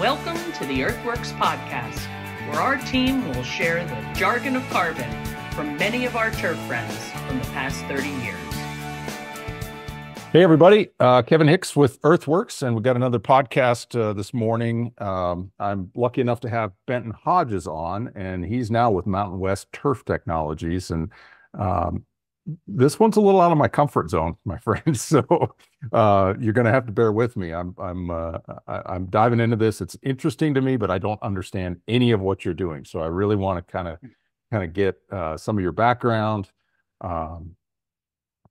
Welcome to the Earthworks Podcast, where our team will share the jargon of carbon from many of our turf friends from the past 30 years. Hey, everybody. Kevin Hicks with Earthworks, and we've got another podcast this morning. I'm lucky enough to have Benton Hodges on, and he's now with Mountain West Turf Technologies. And this one's a little out of my comfort zone, my friend. So you're going to have to bear with me. I'm diving into this. It's interesting to me, but I don't understand any of what you're doing. So I really want to kind of get some of your background and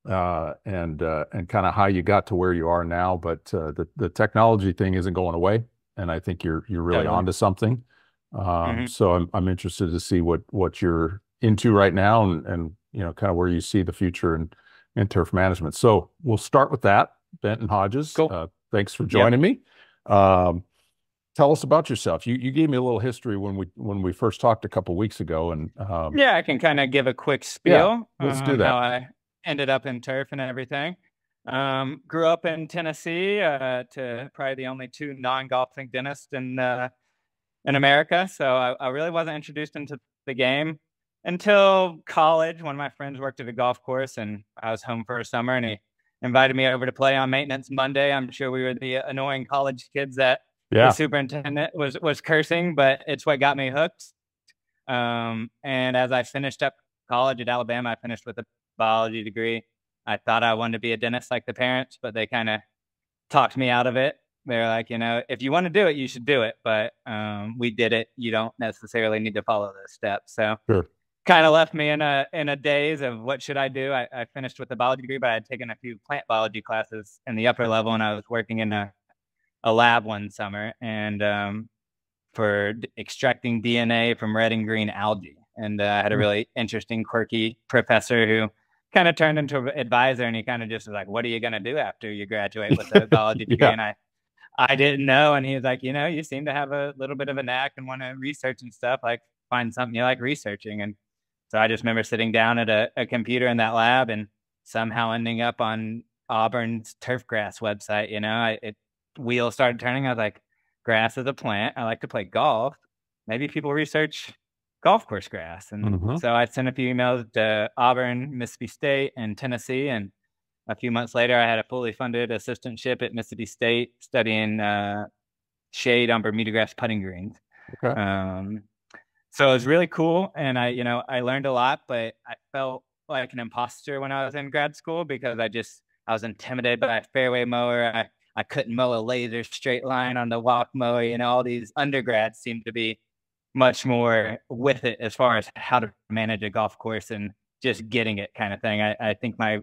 kind of how you got to where you are now. But the technology thing isn't going away, and I think you're really onto something. So I'm interested to see what you're into right now and you know, kind of where you see the future in turf management. So we'll start with that, Benton Hodges. Cool. Thanks for joining me. Tell us about yourself. You gave me a little history when we first talked a couple of weeks ago, and I can kind of give a quick spiel. Yeah, let's do that. How I ended up in turf and everything. Grew up in Tennessee to probably the only two non-golfing dentists in America. So I really wasn't introduced into the game until college. One of my friends worked at a golf course, and I was home for a summer, and he invited me over to play on maintenance Monday. I'm sure we were the annoying college kids that the superintendent was cursing, but it's what got me hooked. And as I finished up college at Alabama, I finished with a biology degree. I thought I wanted to be a dentist like the parents, but they kind of talked me out of it. They're like, you know, if you want to do it, you should do it. But we did it. You don't necessarily need to follow those steps. So kind of left me in a daze of what should I do. I finished with a biology degree, but I had taken a few plant biology classes in the upper level, and I was working in a lab one summer, and for extracting DNA from red and green algae. And I had a really interesting, quirky professor who kind of turned into an advisor, and he kind of just was like, what are you going to do after you graduate with a biology degree? And I didn't know. And he was like, you know, you seem to have a little bit of a knack and want to research and stuff, like find something you like researching. And so I just remember sitting down at a computer in that lab and somehow ending up on Auburn's turfgrass website. You know, wheel started turning. I was like, grass is a plant. I like to play golf. Maybe people research golf course grass. And so I sent a few emails to Auburn, Mississippi State, and Tennessee. And a few months later, I had a fully funded assistantship at Mississippi State studying shade on Bermuda grass putting greens. So it was really cool. And I learned a lot, but I felt like an imposter when I was in grad school, because I was intimidated by a fairway mower. I couldn't mow a laser straight line on the walk mower. You know, all these undergrads seemed to be much more with it as far as how to manage a golf course and just getting it kind of thing. I think my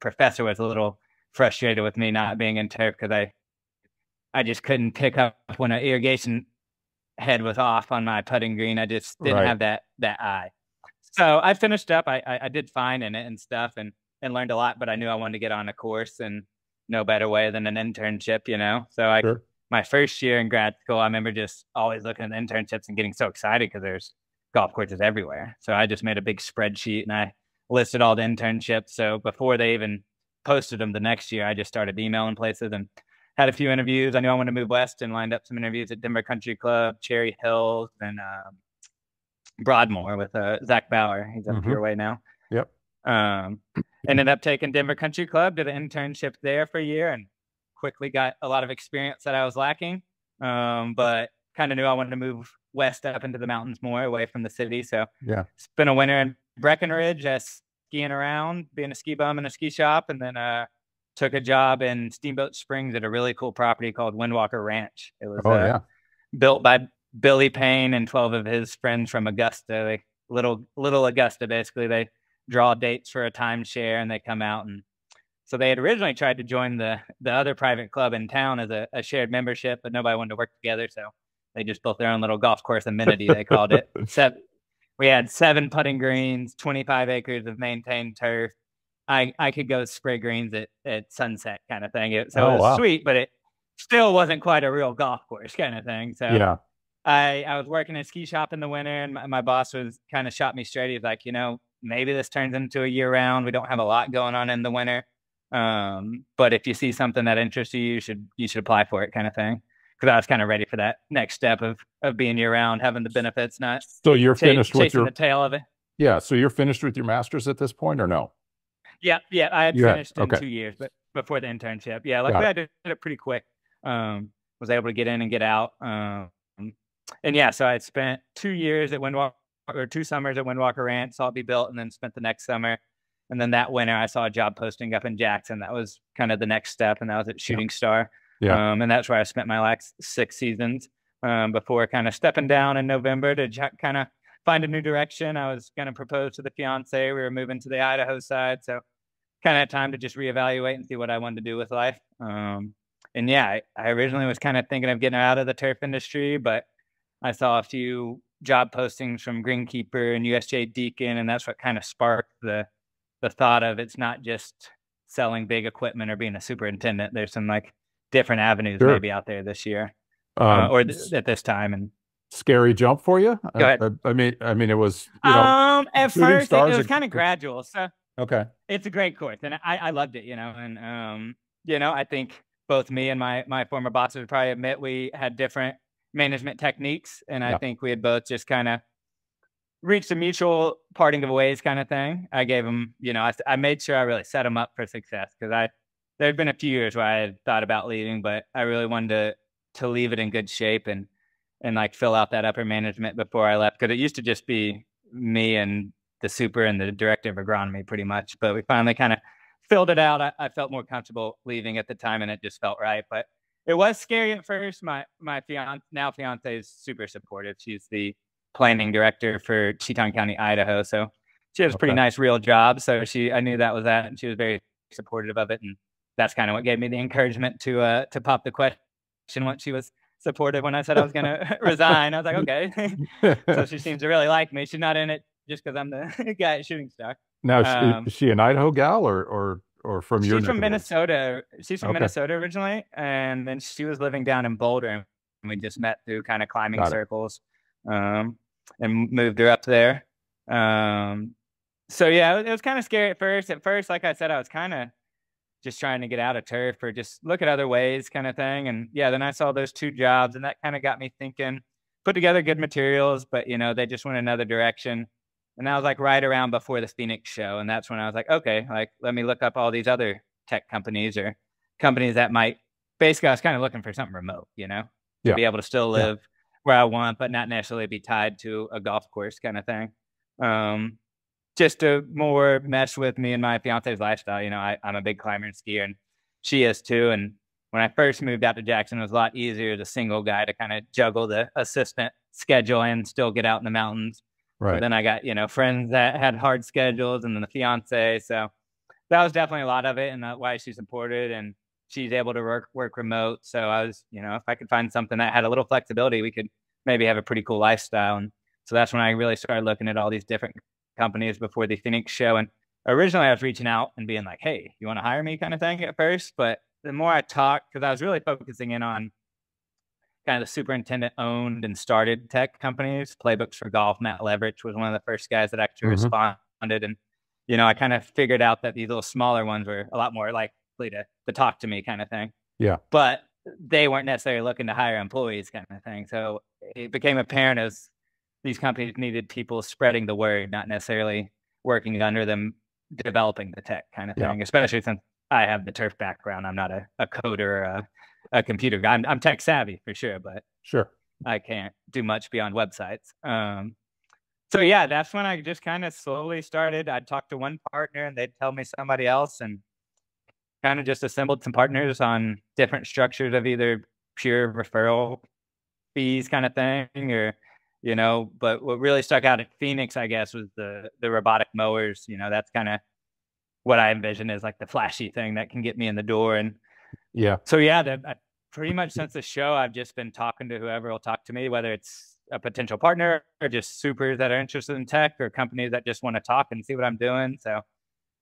professor was a little frustrated with me not being in turf, because I just couldn't pick up when an irrigation head was off on my putting green. I just didn't have that eye. So I finished up. I did fine in it and stuff, and learned a lot, but I knew I wanted to get on a course, and no better way than an internship, you know? So my first year in grad school, I remember just always looking at internships and getting so excited because there's golf courses everywhere. So I just made a big spreadsheet, and I listed all the internships. So before they even posted them the next year, I just started emailing places and had a few interviews. I knew I wanted to move west and lined up some interviews at Denver Country Club, Cherry Hills, and Broadmoor with Zach Bauer. He's up your way now. Ended up taking Denver Country Club, did an internship there for a year, and quickly got a lot of experience that I was lacking. But kind of knew I wanted to move west up into the mountains more, away from the city. So spent a winter in Breckenridge, skiing around, being a ski bum in a ski shop, and then took a job in Steamboat Springs at a really cool property called Windwalker Ranch. It was built by Billy Payne and 12 of his friends from Augusta. Little Augusta, basically. They draw dates for a timeshare, and they come out. And so they had originally tried to join the other private club in town as a shared membership, but nobody wanted to work together. So they just built their own little golf course amenity, they called it. We had 7 putting greens, 25 acres of maintained turf. I could go spray greens at sunset kind of thing. It was sweet, but it still wasn't quite a real golf course kind of thing. So I was working in a ski shop in the winter, and my boss was kind of shot me straight. He was like, you know, maybe this turns into a year round. We don't have a lot going on in the winter. But if you see something that interests you, you should apply for it kind of thing. because I was kind of ready for that next step of being year round, having the benefits, not so you're finished with your, the tail of it. Yeah. So you're finished with your master's at this point or no? Yeah. Yeah. I had finished in 2 years, but before the internship. Yeah. Like I did it pretty quick. Was able to get in and get out. And yeah, so I had spent 2 years at Windwalker, or 2 summers at Windwalker Ranch, saw it be built, and then spent the next summer. And then that winter, I saw a job posting up in Jackson. That was kind of the next step, and that was at Shooting Star. Yeah. And that's where I spent my last 6 seasons before kind of stepping down in November to kind of find a new direction. I was going to propose to the fiance. We were moving to the Idaho side, so kind of had time to just reevaluate and see what I wanted to do with life. And yeah, I originally was kind of thinking of getting out of the turf industry, but I saw a few job postings from Greenkeeper and USJ Deacon, and that's what kind of sparked the thought of it's not just selling big equipment or being a superintendent. There's some like different avenues maybe out there this year or at this time. And scary jump for you? Go ahead. I mean, it was you know, at first it was kind of gradual. So it's a great course, and I loved it. You know, and you know, I think both me and my former bosses would probably admit we had different management techniques. And I think we had both just kind of reached a mutual parting of ways kind of thing. I gave him, you know, I made sure I really set him up for success, because there'd been a few years where I had thought about leaving, but I really wanted to leave it in good shape and like fill out that upper management before I left. Cause it used to just be me and the super and the director of agronomy pretty much, but we finally kind of filled it out. I felt more comfortable leaving at the time, and it just felt right. But it was scary at first. My fiance is super supportive. She's the planning director for Teton County, Idaho. So she has a pretty nice real job. So I knew that was that, and she was very supportive of it. And that's kind of what gave me the encouragement to pop the question once she was supportive. When I said I was going to resign, I was like, okay. So she seems to really like me. She's not in it just because I'm the guy at Shooting Star. Now, is she an Idaho gal or from your? She's from Minnesota. She's from Minnesota originally, and then she was living down in Boulder, and we just met through kind of climbing circles, and moved her up there. So yeah, it was kind of scary at first. At first, like I said, I was kind of just trying to get out of turf or just look at other ways, kind of thing. And yeah, then I saw those 2 jobs, and that kind of got me thinking. Put together good materials, but you know they just went another direction. And that was like right around before the Phoenix show. And that's when I was like, okay, like, let me look up all these other tech companies or companies that might, basically I was kind of looking for something remote, you know, to be able to still live where I want, but not necessarily be tied to a golf course kind of thing. Just to more mesh with me and my fiance's lifestyle. You know, I'm a big climber and skier, and she is too. And when I first moved out to Jackson, it was a lot easier as a single guy to kind of juggle the assistant schedule and still get out in the mountains. Right. But then I got, you know, friends that had hard schedules, and then the fiance. So that was definitely a lot of it, and that's why she supported, and she's able to work remote. So I was, you know, if I could find something that had a little flexibility, we could maybe have a pretty cool lifestyle. And so that's when I really started looking at all these different companies before the Phoenix show. And originally I was reaching out and being like, hey, you want to hire me kind of thing at first. But the more I talked, because I was really focusing in on kind of the superintendent owned and started tech companies. Playbooks for Golf, Matt Leverich was one of the first guys that actually responded. And, you know, I kind of figured out that these little smaller ones were a lot more likely to talk to me kind of thing. Yeah. But they weren't necessarily looking to hire employees kind of thing. So it became apparent as these companies needed people spreading the word, not necessarily working under them, developing the tech kind of thing, especially since I have the turf background. I'm not a coder or a computer guy. I'm tech savvy for sure, but I can't do much beyond websites. So yeah, that's when I just kind of slowly started. I'd talk to one partner and they'd tell me somebody else, and kind of just assembled some partners on different structures of either pure referral fees kind of thing, or, you know, but what really stuck out at Phoenix, I guess, was the robotic mowers. You know, that's kind of what I envision is like the flashy thing that can get me in the door. And so yeah, pretty much since the show, I've just been talking to whoever will talk to me, whether it's a potential partner or just supers that are interested in tech or companies that just want to talk and see what I'm doing. So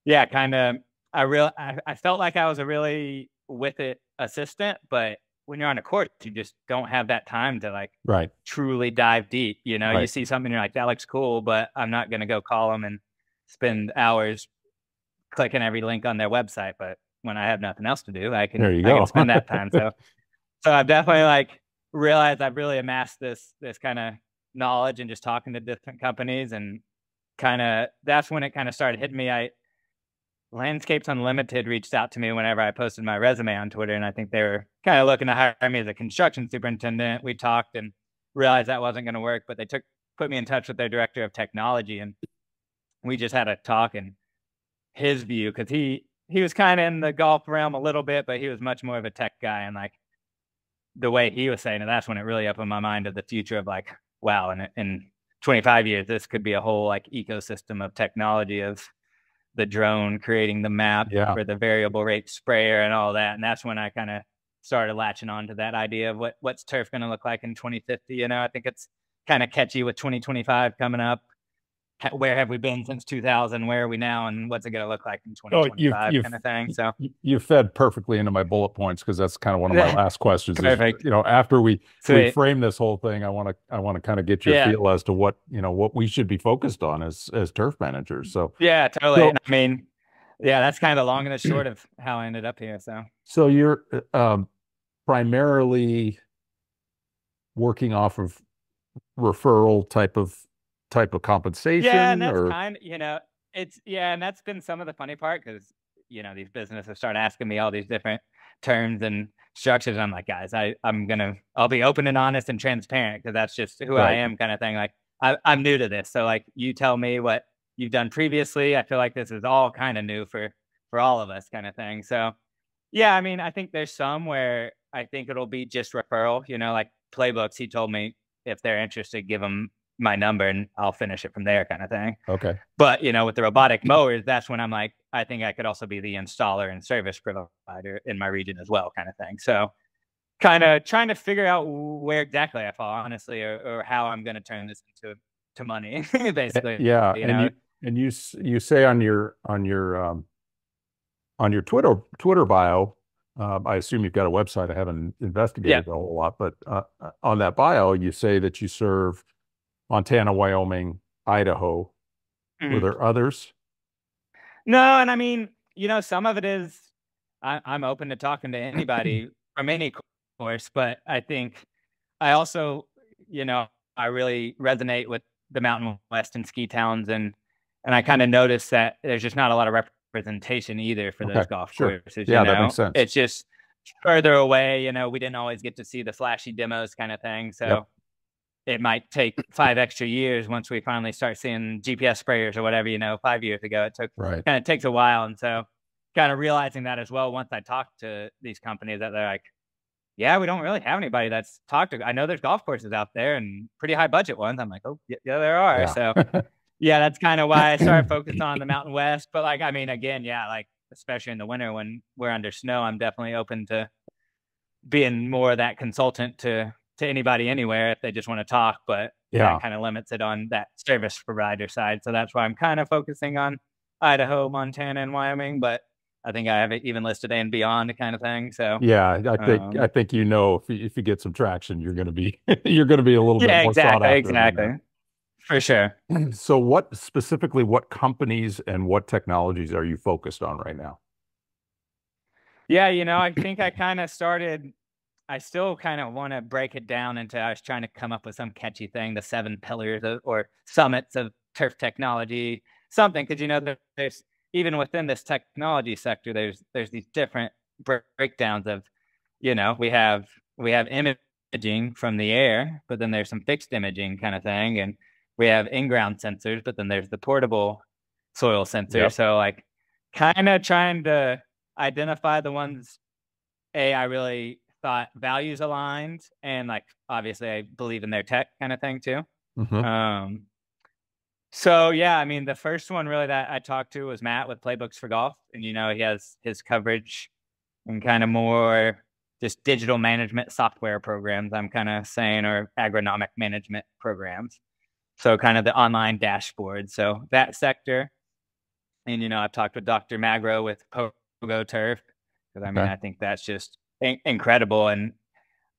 yeah, kind of, I felt like I was a really with it assistant, but when you're on a course, you just don't have that time to like truly dive deep. You know, you see something, you're like, that looks cool, but I'm not going to go call them and spend hours clicking every link on their website. But when I have nothing else to do, I can spend that time. So I've definitely like realized I've really amassed this kind of knowledge and just talking to different companies, and kind of that's when it kind of started hitting me. Landscapes Unlimited reached out to me whenever I posted my resume on Twitter, and I think they were kind of looking to hire me as a construction superintendent. We talked and realized that wasn't going to work, but they put me in touch with their director of technology, and we just had a talk. And his view, because he was kind of in the golf realm a little bit, but he was much more of a tech guy, and like the way he was saying it, that's when it really opened my mind of the future of like, wow, in 25 years, this could be a whole like ecosystem of technology of the drone creating the map for the variable rate sprayer and all that. And that's when I kind of started latching on to that idea of what's turf going to look like in 2050. You know, I think it's kind of catchy with 2025 coming up. Where have we been since 2000? Where are we now? And what's it going to look like in 2025 kind of thing? So you fed perfectly into my bullet points, because that's kind of one of my last questions. Perfect. Is, you know, after we frame this whole thing, I want to kind of get your feel as to what, you know, what we should be focused on as turf managers. So yeah, totally. So, I mean, yeah, that's kind of the long and the short of how I ended up here. So you're primarily working off of referral type of compensation? Yeah, and that's kind of, you know, it's, yeah, and that's been some of the funny part, because, you know, these businesses start asking me all these different terms and structures. And I'm like, guys, I'll be open and honest and transparent, because that's just who I am, kind of thing. Like, I'm new to this. So like, you tell me what you've done previously. I feel like this is all kind of new for all of us, kind of thing. So yeah, I mean, I think there's some where I think it'll be just referral, you know, like Playbooks. He told me if they're interested, give them my number and I'll finish it from there, kind of thing. Okay. But, you know, with the robotic mowers, that's when I'm like, I think I could also be the installer and service provider in my region as well, kind of thing. So kind of trying to figure out where exactly I fall, honestly, or how I'm going to turn this into money, basically. Yeah. You know? And you say on your Twitter bio, I assume you've got a website. I haven't investigated a whole lot, but on that bio, you say that you serve Montana, Wyoming, Idaho. Were there others? No, and I mean, you know, some of it is I'm open to talking to anybody from any course, but I think I also, you know, I really resonate with the Mountain West and ski towns, and I kind of noticed that there's just not a lot of representation either for those golf courses. Yeah, you know? That makes sense. It's just further away, you know, we didn't always get to see the flashy demos, kind of thing, so... Yep. It might take 5 extra years once we finally start seeing GPS sprayers or whatever, you know, 5 years ago, it took, kind of takes a while. And so kind of realizing that as well, once I talked to these companies, that they're like, yeah, we don't really have anybody that's talked to. I know there's golf courses out there and pretty high budget ones. I'm like, oh yeah, there are. Yeah. So yeah, that's kind of why I started focusing on the Mountain West. But like, I mean, again, yeah, like, especially in the winter when we're under snow, I'm definitely open to being more of that consultant to anybody anywhere if they just want to talk, but that kind of limits it on that service provider side. So that's why I'm kind of focusing on Idaho, Montana, and Wyoming, but I think I have it even listed and beyond, kind of thing. So yeah, I think you know, if you get some traction, you're going to be a little bit more sought after. Exactly. For sure. So what companies and what technologies are you focused on right now? Yeah, you know, I think I kind of started, I still kind of want to break it down into, I was trying to come up with some catchy thing, the 7 pillars or summits of turf technology, something. Cause you know, there's even within this technology sector, there's these different breakdowns of, you know, we have imaging from the air, but then there's some fixed imaging kind of thing. And we have in-ground sensors, but then there's the portable soil sensor. Yep. So like kind of trying to identify the ones I really thought values aligned, and like obviously I believe in their tech, kind of thing too. So yeah, I mean the first one really that I talked to was Matt with Playbooks for Golf, and you know he has his coverage and kind of more just digital management software programs, I'm kind of saying, or agronomic management programs, so kind of the online dashboard, so that sector. And you know I've talked with Dr. McElroy with Pogo Turf, because I mean I think that's just incredible, and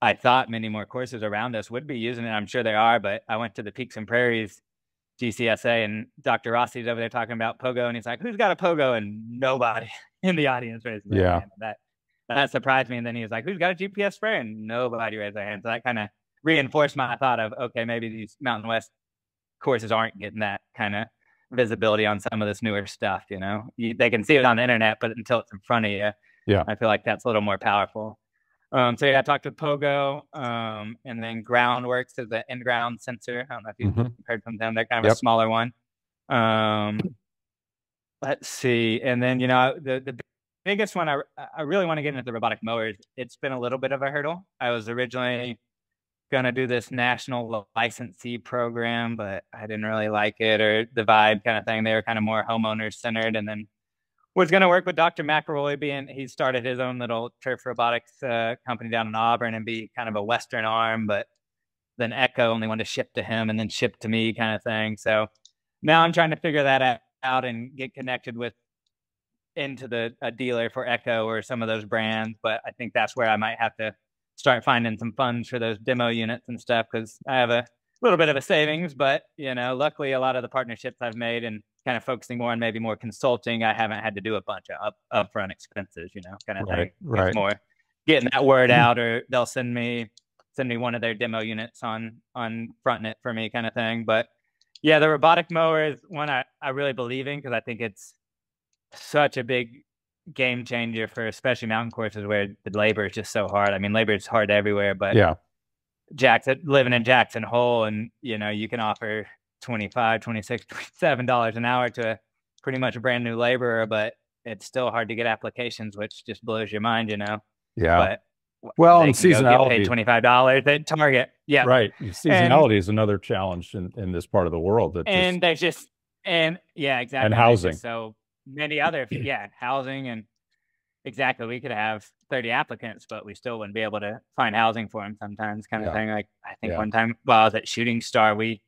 I thought many more courses around us would be using it. I'm sure they are, but I went to the Peaks and Prairies GCSA, and Dr. Rossi's over there talking about Pogo, and he's like, "Who's got a Pogo?" And nobody in the audience raised their hand. That that surprised me. And then he was like, who's got a GPS sprayer? And nobody raised their hand. So that kind of reinforced my thought of, okay, maybe these Mountain West courses aren't getting that kind of visibility on some of this newer stuff. You know, they can see it on the internet, but until it's in front of you, yeah, I feel like that's a little more powerful. So yeah, I talked with Pogo, and then Groundworks is the in-ground sensor. I don't know if you've heard from them. They're kind of a smaller one. Let's see. And then, you know, the biggest one, I really want to get into the robotic mowers. It's been a little bit of a hurdle. I was originally going to do this national licensee program, but I didn't really like it or the vibe kind of thing. They were kind of more homeowner centered, and then was going to work with Dr. McElroy, being he started his own little turf robotics company down in Auburn and be kind of a Western arm, but then Echo only wanted to ship to him and then ship to me kind of thing. So now I'm trying to figure that out and get connected with into a dealer for Echo or some of those brands. But I think that's where I might have to start finding some funds for those demo units and stuff, because I have a little bit of a savings, but you know, luckily a lot of the partnerships I've made and kind of focusing more on maybe more consulting, I haven't had to do a bunch of upfront expenses, you know, kind of thing. It's more getting that word out, or they'll send me one of their demo units on FrontNet for me kind of thing. But yeah, the robotic mower is one I really believe in, because I think it's such a big game changer for especially mountain courses where the labor is just so hard. I mean, labor is hard everywhere, but yeah, Jackson, living in Jackson Hole, and you know, you can offer $25, $26, $27 an hour to a pretty much a brand new laborer, but it's still hard to get applications, which just blows your mind, you know? Yeah. But well, and seasonality, $25 at Target. Yeah. Right. Seasonality is another challenge in this part of the world. That and there's just, and yeah, exactly. And housing. So many other, yeah, housing and exactly. We could have 30 applicants, but we still wouldn't be able to find housing for them sometimes kind of thing. Like I think one time while I was at Shooting Star, we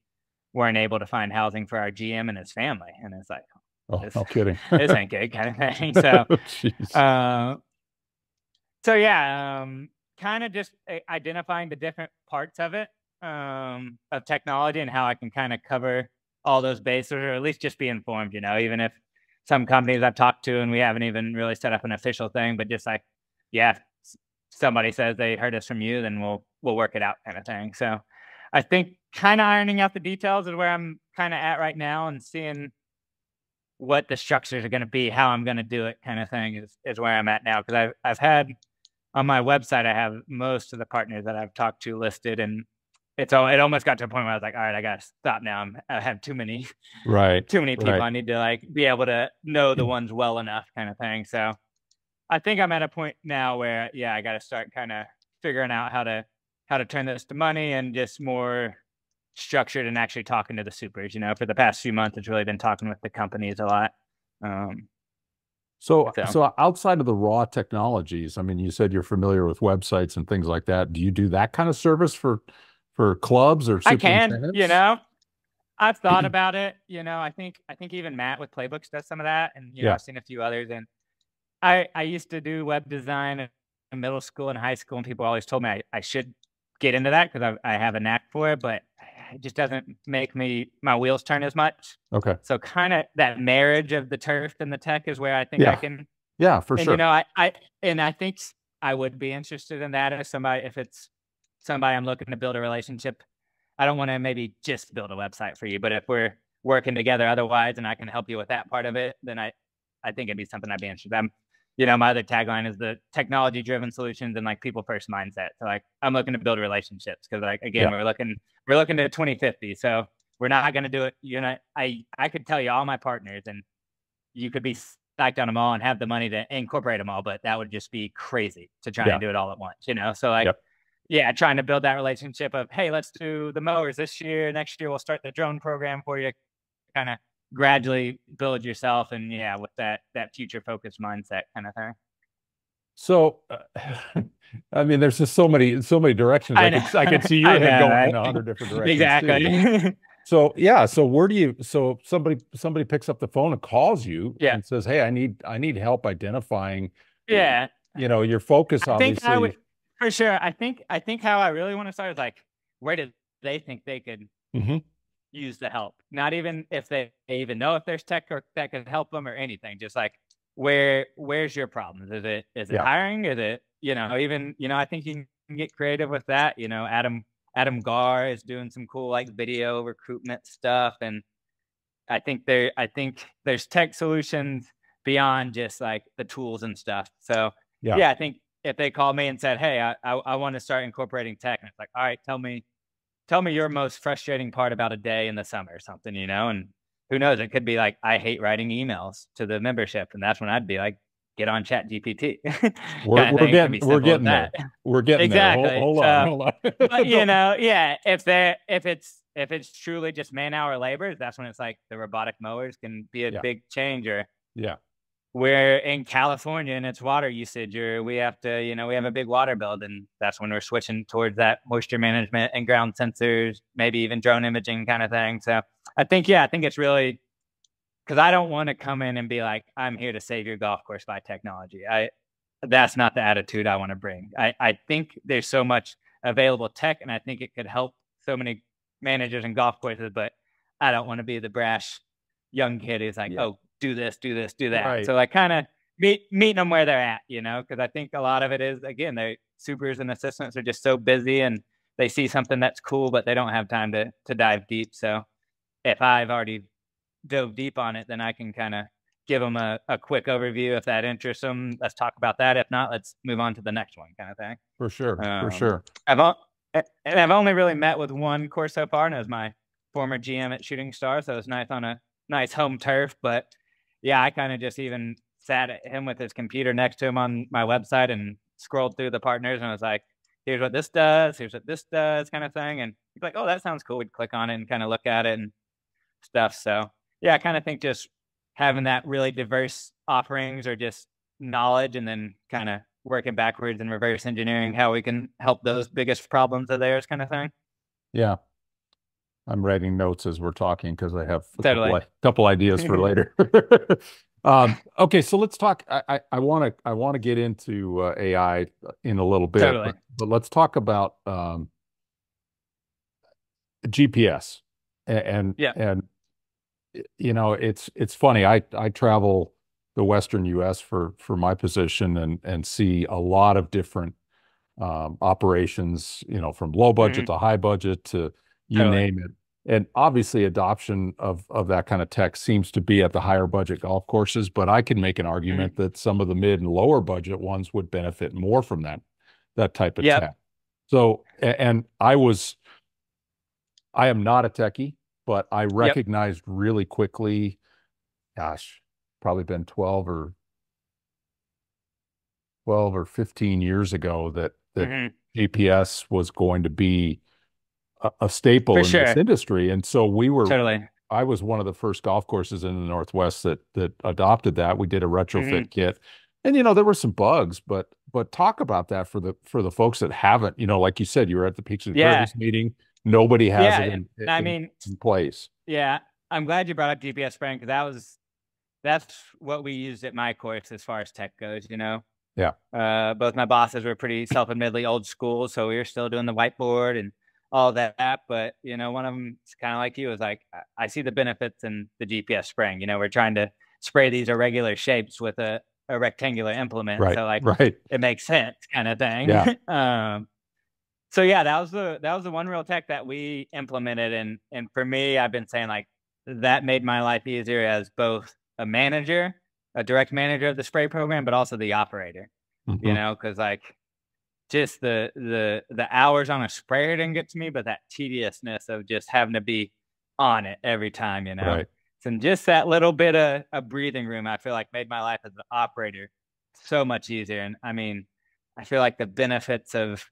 weren't able to find housing for our GM and his family. And it's like, oh, no kidding. This ain't good kind of thing. So, so yeah, kind of just identifying the different parts of it, of technology and how I can kind of cover all those bases, or at least just be informed, you know, even if some companies I've talked to and we haven't even really set up an official thing, but just like, yeah, if somebody says they heard us from you, then we'll work it out kind of thing. So I think kind of ironing out the details is where I'm kind of at right now, and seeing what the structures are going to be, how I'm going to do it kind of thing is where I'm at now. Because I've had on my website, I have most of the partners that I've talked to listed, and it almost got to a point where I was like, all right, I got to stop now. I have too many people. I need to like be able to know the ones well enough kind of thing. So I think I'm at a point now where, yeah, I got to start kind of figuring out how to turn this to money, and just more structured and actually talking to the supers. You know, for the past few months, it's really been talking with the companies a lot. So outside of the raw technologies, I mean, you said you're familiar with websites and things like that. Do you do that kind of service for clubs or superintendents? I can, you know, I've thought about it. You know, I think even Matt with Playbooks does some of that. And, you know, I've seen a few others. And I used to do web design in middle school and high school, and people always told me I should get into that because I have a knack for it, but it just doesn't make my wheels turn as much. Okay. So kind of that marriage of the turf and the tech is where I think I can. Yeah, for sure. You know, I think I would be interested in that if it's somebody I'm looking to build a relationship. I don't want to maybe just build a website for you, but if we're working together otherwise and I can help you with that part of it, then I think it'd be something I'd be interested in. You know, my other tagline is the technology-driven solutions and like people-first mindset. So like, I'm looking to build relationships because like, again, we're looking to 2050. So we're not going to do it. You know, I could tell you all my partners, and you could be stacked on them all and have the money to incorporate them all, but that would just be crazy to try and do it all at once. You know, so like, yeah, trying to build that relationship of, hey, let's do the mowers this year. Next year, we'll start the drone program for you. Kind of gradually build yourself, and yeah, with that future focused mindset kind of thing. So I mean, there's just so many directions I could see your head going in 100 different directions. Exactly. So yeah, so where do you, so somebody picks up the phone and calls you and says, hey, I need help identifying you know, your focus. I think how I really want to start is like, where do they think they could use the help? Not even if they even know if there's tech or that could help them or anything, just like where's your problem? Is it hiring? Is it, I think you can get creative with that. Adam Gar is doing some cool video recruitment stuff. And I think there's tech solutions beyond just the tools and stuff. So yeah, I think if they called me and said, hey, I want to start incorporating tech, and it's all right, tell me your most frustrating part about a day in the summer or something, and who knows, it could be I hate writing emails to the membership. And that's when I'd be get on ChatGPT. We're getting exactly. there. Hold on. But if it's truly just man-hour labor, that's when it's the robotic mowers can be a big change. Yeah. We're in California and it's water usage, or we have to, we have a big water build, and that's when we're switching towards that moisture management and ground sensors, maybe even drone imaging kind of thing. So I think it's really, because I don't want to come in and be I'm here to save your golf course by technology. That's not the attitude I want to bring. I think there's so much available tech, and I think it could help so many managers and golf courses, but I don't want to be the brash young kid who's oh, do this, do this, do that. Right. So kind of meeting them where they're at, because I think a lot of it is, again, their supers and assistants are just so busy, and they see something that's cool, but they don't have time to dive deep. So if I've already dove deep on it, then I can kind of give them a quick overview. If that interests them, let's talk about that. If not, let's move on to the next one kind of thing. For sure. I've only really met with one course so far, and it was my former GM at Shooting Star. So it was nice on a nice home turf, but yeah, I kind of just even sat at him with his computer next to him on my website and scrolled through the partners, and I was here's what this does, here's what this does kind of thing. And he's oh, that sounds cool. We'd click on it and kind of look at it and stuff. So yeah, I kind of think just having that really diverse offerings or just knowledge, and then kind of working backwards and reverse engineering how we can help those biggest problems of theirs kind of thing. Yeah. I'm writing notes as we're talking because I have a couple ideas for later. Okay, so let's talk. I want to get into AI in a little bit, but let's talk about GPS. And it's funny. I travel the Western U.S. for my position, and see a lot of different operations. From low budget to high budget to name it. And obviously adoption of that kind of tech seems to be at the higher budget golf courses, but I can make an argument that some of the mid and lower budget ones would benefit more from that type of tech. So, and I am not a techie, but I recognized really quickly, gosh, probably been 12 or 15 years ago that GPS was going to be a staple this industry. And so we were, I was one of the first golf courses in the Northwest that adopted that. We did a retrofit kit, and, there were some bugs, but talk about that for the folks that haven't, like you said, you were at the Peaks and Curves meeting. Nobody has it in place. Yeah. I'm glad you brought up GPS, Frank, because that's what we used at my course as far as tech goes, Yeah. Both my bosses were pretty self-admittedly old school. So we were still doing the whiteboard and all that, but one of them is kind of like you, is I see the benefits in the GPS spring. We're trying to spray these irregular shapes with a rectangular implement, so it makes sense, kind of thing. Yeah. So yeah, that was the one real tech that we implemented, and for me, I've been saying that made my life easier as both a manager, a direct manager of the spray program, but also the operator. Because just the hours on a sprayer didn't get to me, but that tediousness of just having to be on it every time, So just that little bit of a breathing room, I feel made my life as an operator so much easier. And I mean, I feel the benefits of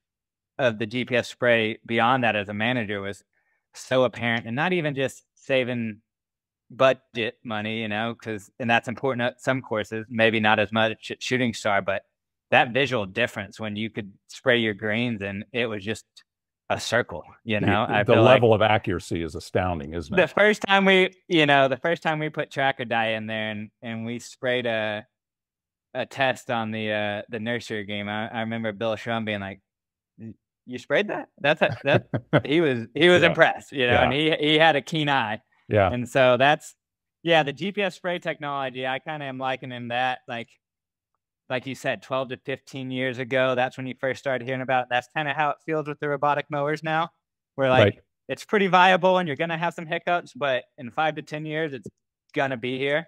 the GPS spray beyond that as a manager was so apparent, and not even just saving budget money, and that's important at some courses, maybe not as much at Shooting Star, but that visual difference when you could spray your greens and it was just a circle, The level of accuracy is astounding, isn't it? The first time we put tracker dye in there and we sprayed a test on the nursery game, I remember Bill Shrum being you sprayed that? He was impressed, and he had a keen eye. Yeah. And so that's Yeah, the GPS spray technology, I kind of am likening that. Like you said, 12 to 15 years ago, that's when you first started hearing about it. That's kind of how it feels with the robotic mowers now. Where like, right. It's pretty viable and you're going to have some hiccups, but in 5 to 10 years, it's going to be here.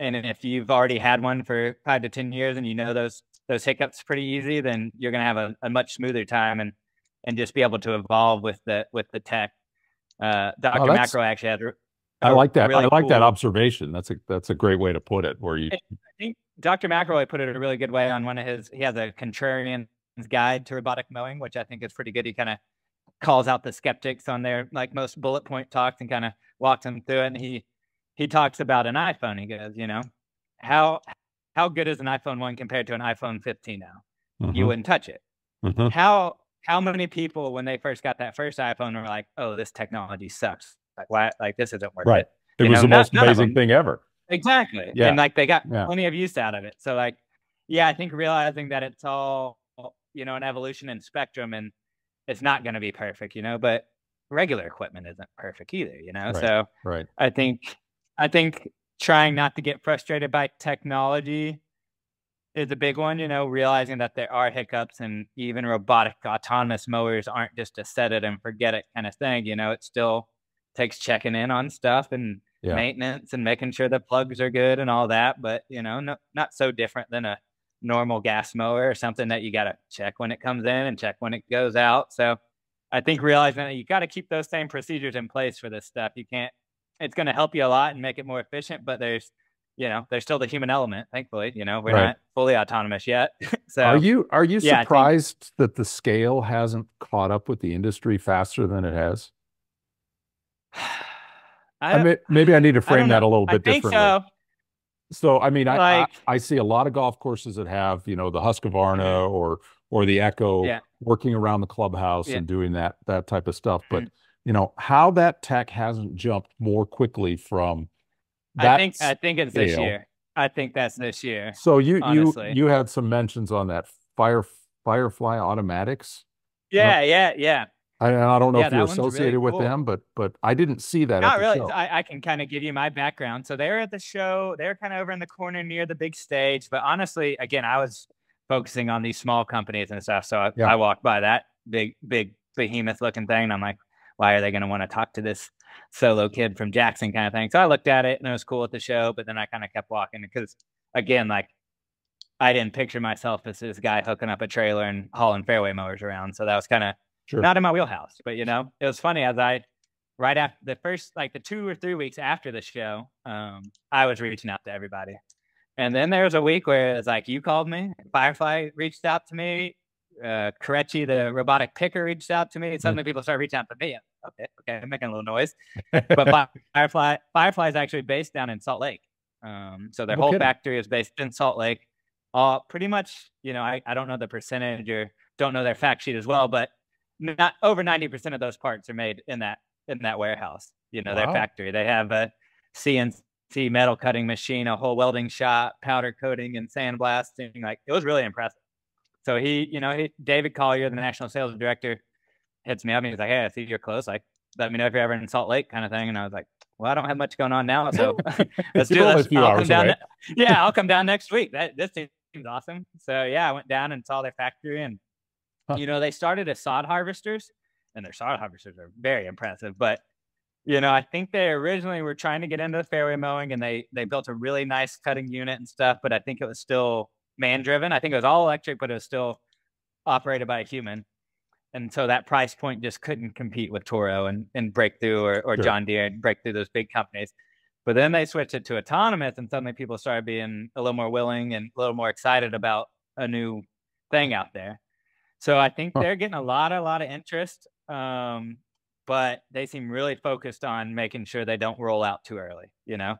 And if you've already had one for 5 to 10 years and you know those hiccups pretty easy, then you're going to have a much smoother time and just be able to evolve with the tech. Dr. McElroy actually had I like that. Really I like cool. that observation. That's a great way to put it. Where you, I think Dr. McElroy put it a really good way on one of his. He has a contrarian's guide to robotic mowing, which I think is pretty good. He kind of calls out the skeptics on their like most bullet point talks and kind of walks them through it. And he talks about an iPhone. He goes, you know, how good is an iPhone 1 compared to an iPhone 15 now? Mm-hmm. You wouldn't touch it. Mm-hmm. How many people when they first got that first iPhone were like, oh, this technology sucks. Like, why, like this isn't worth it. It was the most amazing thing ever. Exactly. Yeah. And like they got plenty of use out of it. So like, yeah, I think realizing that it's all, you know, an evolution in spectrum and it's not going to be perfect, you know, but regular equipment isn't perfect either, you know? Right. So right. I think trying not to get frustrated by technology is a big one, you know, realizing that there are hiccups and even robotic autonomous mowers aren't just a set it and forget it kind of thing. You know, it still takes checking in on stuff and maintenance and making sure the plugs are good and all that. But, you know, not so different than a normal gas mower or something that you got to check when it comes in and check when it goes out. So I think realizing that you got to keep those same procedures in place for this stuff. You can't, it's going to help you a lot and make it more efficient, but there's still the human element, thankfully, you know, we're not fully autonomous yet. So are you surprised that the scale hasn't caught up with the industry faster than it has? Maybe I need to frame that a little bit differently. So, I mean, I see a lot of golf courses that have, you know, the Husqvarna or the Echo working around the clubhouse and doing that type of stuff. But, you know, how that tech hasn't jumped more quickly from that I think it's scale. This year. I think that's this year. So you had some mentions on that Firefly Automatics. Yeah. I don't know if you're associated really with them, but I didn't see that. Not really. I can kind of give you my background. So they were at the show. They were kind of over in the corner near the big stage. But honestly, again, I was focusing on these small companies and stuff. So I walked by that big behemoth looking thing. And I'm like, why are they going to want to talk to this solo kid from Jackson kind of thing? So I looked at it and it was cool at the show. But then I kind of kept walking because, again, like I didn't picture myself as this guy hooking up a trailer and hauling fairway mowers around. So that was kind of. Sure. Not in my wheelhouse, but you know, it was funny as right after the first, like the 2 or 3 weeks after the show, I was reaching out to everybody. And then there was a week where it's like, you called me, Firefly reached out to me, Korechi, the robotic picker reached out to me. And suddenly people started reaching out to me. Okay. I'm making a little noise, but Firefly is actually based down in Salt Lake. So their whole factory is based in Salt Lake. All pretty much, you know, I don't know the percentage or don't know their fact sheet as well, but not over 90% of those parts are made in that warehouse, you know, their factory. They have a CNC metal cutting machine, a whole welding shop, powder coating and sandblasting. Like it was really impressive. So David Collier, the national sales director, hits me up and he's like, hey, I see you're close. Like, let me know if you're ever in Salt Lake kind of thing. And I was like, well, I don't have much going on now. So let's do this. I'll come down next week. This seems awesome. So yeah, I went down and saw their factory and you know, they started as sod harvesters, and their sod harvesters are very impressive. But, you know, I think they originally were trying to get into the fairway mowing, and they built a really nice cutting unit and stuff. But I think it was still man-driven. I think it was all electric, but it was still operated by a human. And so that price point just couldn't compete with Toro and Breakthrough or John Deere and Breakthrough, those big companies. But then they switched it to autonomous, and suddenly people started being a little more willing and a little more excited about a new thing out there. So I think they're getting a lot of interest, but they seem really focused on making sure they don't roll out too early. You know,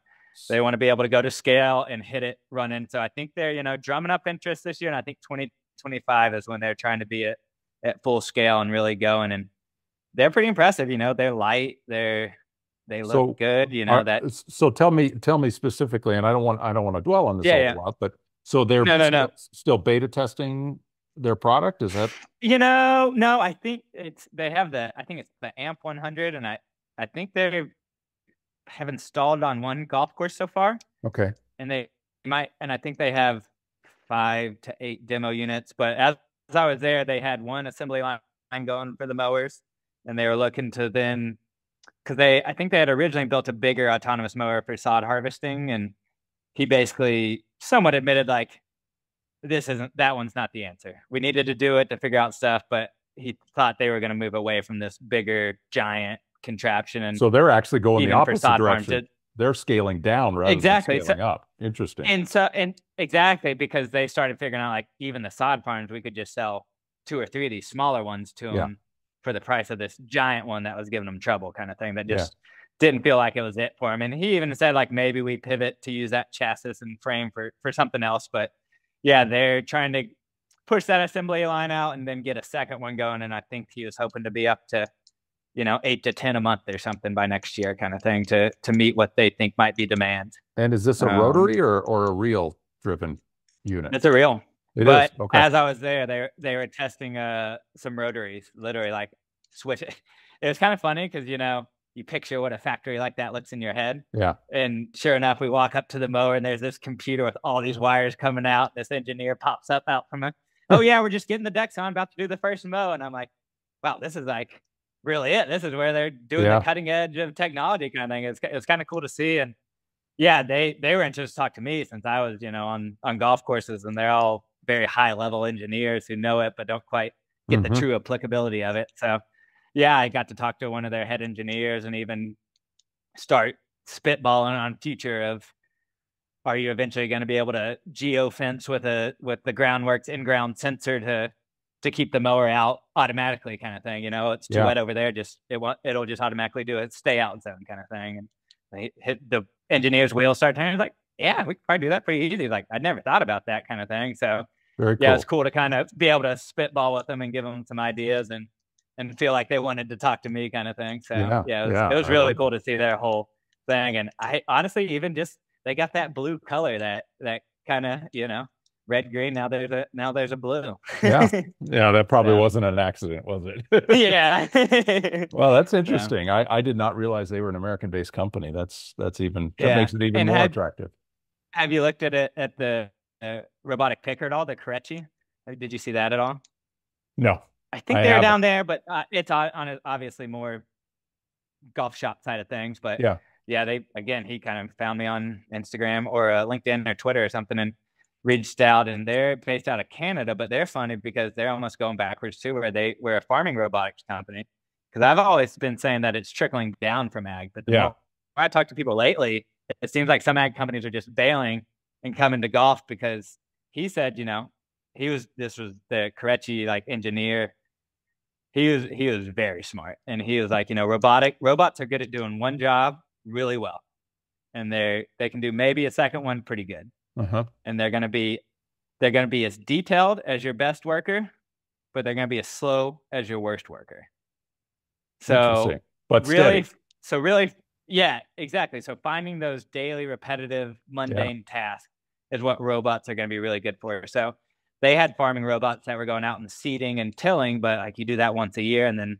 they want to be able to go to scale and hit it running. So I think they're, you know, drumming up interest this year. And I think 2025 is when they're trying to be at full scale and really going. And they're pretty impressive. You know, they're light. They look good. You know that. So tell me specifically, and I don't want to dwell on this a lot, but so they're still beta testing their product? Is that, you know, no, I think it's, they have the, I think it's the Amp 100. And I think they're have installed on one golf course so far. Okay. And they might, and I think they have 5 to 8 demo units. But as I was there, they had one assembly line going for the mowers, and they were looking to then, because I think they had originally built a bigger autonomous mower for sod harvesting, and he basically somewhat admitted, like, that one's not the answer. We needed to do it to figure out stuff, but he thought they were going to move away from this bigger giant contraption. And so they're actually going the opposite direction. They're scaling down rather than scaling up. Interesting. And exactly, because they started figuring out, like, even the sod farms, we could just sell 2 or 3 of these smaller ones to them for the price of this giant one that was giving them trouble, kind of thing. That just didn't feel like it was it for him. And he even said, like, maybe we pivot to use that chassis and frame for something else. But yeah, they're trying to push that assembly line out and then get a second one going. And I think he was hoping to be up to, you know, 8 to 10 a month or something by next year, kind of thing, to meet what they think might be demand. And is this a rotary or a reel driven unit? It's a reel. It but is. Okay. As I was there, they were testing some rotaries, literally, like, switch it. It was kind of funny because, you know, you picture what a factory like that looks in your head. Yeah. And sure enough, we walk up to the mower and there's this computer with all these wires coming out. This engineer pops up out from a, oh yeah, we're just getting the decks on, about to do the first mow. And I'm like, wow, this is, like, really it. This is where they're doing the cutting edge of technology, kind of thing. It's kind of cool to see. And yeah, they were interested to talk to me since I was, you know, on golf courses, and they're all very high level engineers who know it, but don't quite get the true applicability of it. So yeah, I got to talk to one of their head engineers and even start spitballing on future of, are you eventually going to be able to geofence with the Groundworks in-ground sensor to keep the mower out automatically, kind of thing? You know, it's too wet over there. Just, it'll just automatically do it. Stay out zone, kind of thing. And they hit the engineer's wheel, start turning. He's like, yeah, we could probably do that pretty easy. Like, I'd never thought about that, kind of thing. So very cool. Yeah, it's cool to kind of be able to spitball with them and give them some ideas and feel like they wanted to talk to me, kind of thing. So it was really cool to see their whole thing. And I honestly, even just, they got that blue color, that kind of, you know, red, green. Now there's a blue. Yeah, that probably wasn't an accident, was it? Yeah. Well, that's interesting. Yeah. I did not realize they were an American-based company. That's even that makes it even more attractive. Have you looked at it at the robotic picker at all? The Korechi? Did you see that at all? No. I think they're down there, but it's on a, obviously more golf shop side of things. But yeah, they, again, he kind of found me on Instagram or LinkedIn or Twitter or something, and reached out, and they're based out of Canada, but they're funny because they're almost going backwards too, where they were a farming robotics company. Because I've always been saying that it's trickling down from ag, but the more I talk to people lately, it seems like some ag companies are just bailing and coming to golf, because he said, you know, this was the Korechi, like, engineer. He was very smart, and he was like, you know, robots are good at doing one job really well, and they can do maybe a second one pretty good. And they're going to be as detailed as your best worker, but they're going to be as slow as your worst worker. So, but really, steady. So really, yeah, exactly. So finding those daily, repetitive, mundane tasks is what robots are going to be really good for. So they had farming robots that were going out and seeding and tilling, but, like, you do that once a year and then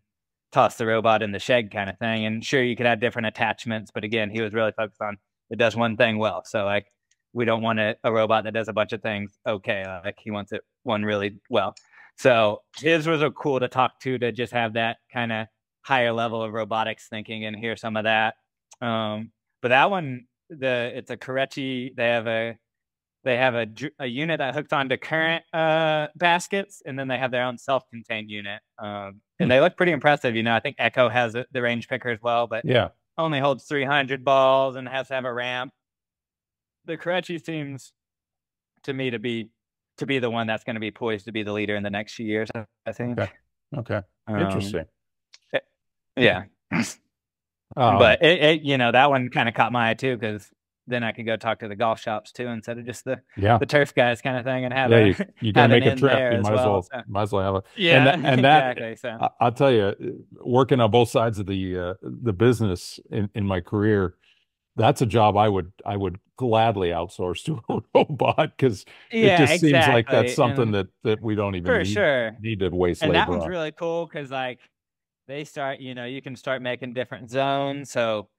toss the robot in the shed, kind of thing. And sure, you could have different attachments, but again, he was really focused on it does one thing well. So, like, we don't want a robot that does a bunch of things okay. Like, he wants it one really well. So his was cool to talk to just have that kind of higher level of robotics thinking and hear some of that. But that one, it's a Korechi. They have a unit that hooks onto current baskets, and then they have their own self-contained unit. And they look pretty impressive. You know, I think Echo has the range picker as well, but only holds 300 balls and has to have a ramp. The Korechi seems to me to be the one that's going to be poised to be the leader in the next few years, I think. Okay. Interesting. But it, you know, that one kind of caught my eye too, because then I could go talk to the golf shops too, instead of just the turf guys, kind of thing, and have you gotta make a trip. You might as well have a exactly. So I'll tell you, working on both sides of the business in my career, that's a job I would gladly outsource to a robot, because it just seems like that's something that we don't even need to waste labor. And that one's really cool because, like, you can start making different zones. So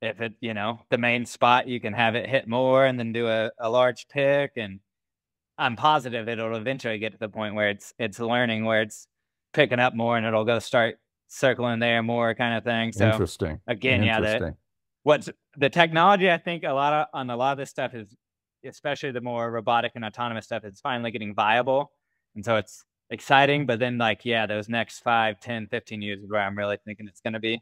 if it, you know, the main spot, you can have it hit more and then do a large pick. And I'm positive it'll eventually get to the point where it's learning, where it's picking up more and it'll go start circling there more kind of thing. So interesting. Again, interesting. Yeah, what's the technology, I think a lot of this stuff is, especially the more robotic and autonomous stuff, is finally getting viable. And so it's exciting. But then, like, yeah, those next 5, 10, 15 years is where I'm really thinking it's going to be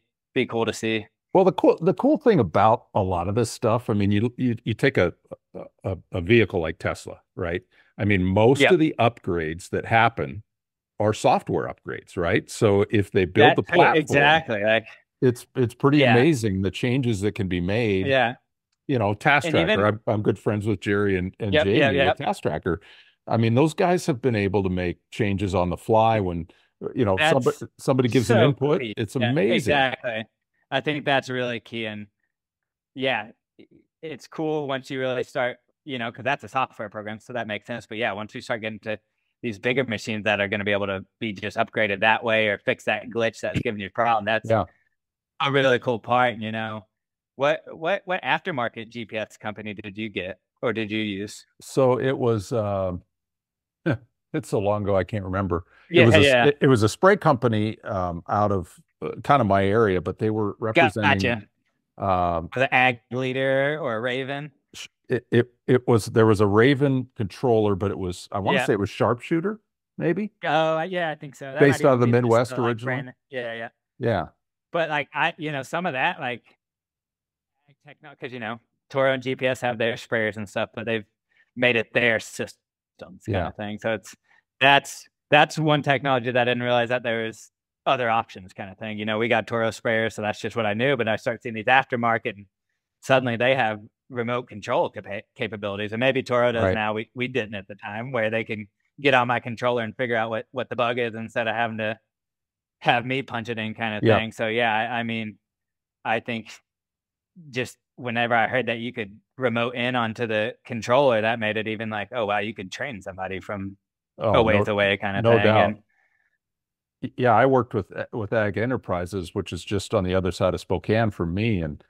cool to see. Well, the cool thing about a lot of this stuff, I mean, you take a vehicle like Tesla, right? I mean, most of the upgrades that happen are software upgrades, right? So if they build the platform, exactly, like it's pretty amazing the changes that can be made. Yeah. You know, Task Tracker, even, I'm good friends with Jerry and Jamie at Task Tracker. I mean, those guys have been able to make changes on the fly when, you know, somebody gives an input. Key. It's amazing. Exactly. I think that's really key. And yeah, it's cool once you really start, you know, because that's a software program, so that makes sense. But yeah, once you start getting to these bigger machines that are going to be able to be just upgraded that way or fix that glitch that's giving you a problem, that's a really cool part, you know. What aftermarket GPS company did you get or did you use? So it was, it's so long ago, I can't remember. Yeah, it was a spray company out of kind of my area, but they were representing. Gotcha. The Ag Leader or Raven? There was a Raven controller, but it was, I want to say it was Sharpshooter, maybe? Oh, yeah, I think so. That based out of the Midwest originally? Like, yeah. But like, you know, some of that, like, because, you know, Toro and GPS have their sprayers and stuff, but they've made it their systems kind of thing. So that's one technology that I didn't realize that there was other options kind of thing. You know, we got Toro sprayers, so that's just what I knew. But I start seeing these aftermarket, and suddenly they have remote control capabilities. And maybe Toro does now. We didn't at the time, where they can get on my controller and figure out what the bug is instead of having to have me punch it in kind of thing. So, yeah, I mean, I think... just whenever I heard that you could remote in onto the controller, that made it even like, oh wow, you could train somebody from a ways away kind of thing. No doubt. And, yeah, I worked with Ag Enterprises, which is just on the other side of Spokane for me, and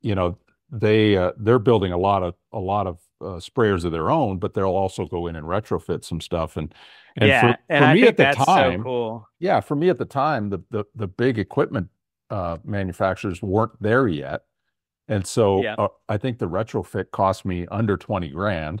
you know, they're building a lot of sprayers of their own, but they'll also go in and retrofit some stuff. And for me at the time, so cool. Yeah, for me at the time, the big equipment manufacturers weren't there yet. And so I think the retrofit cost me under 20 grand.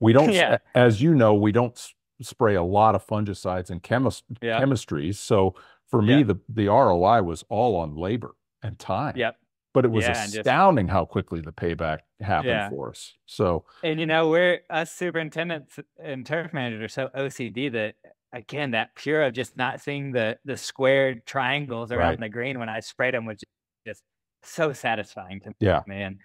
We don't, as you know, we don't spray a lot of fungicides and chemistries. So for me, the ROI was all on labor and time. Yep. But it was astounding how quickly the payback happened for us. So, and you know, we're us superintendents and turf managers are so OCD that, again, that pure of just not seeing the squared triangles around the green when I sprayed them was just so satisfying to me. Yeah, man.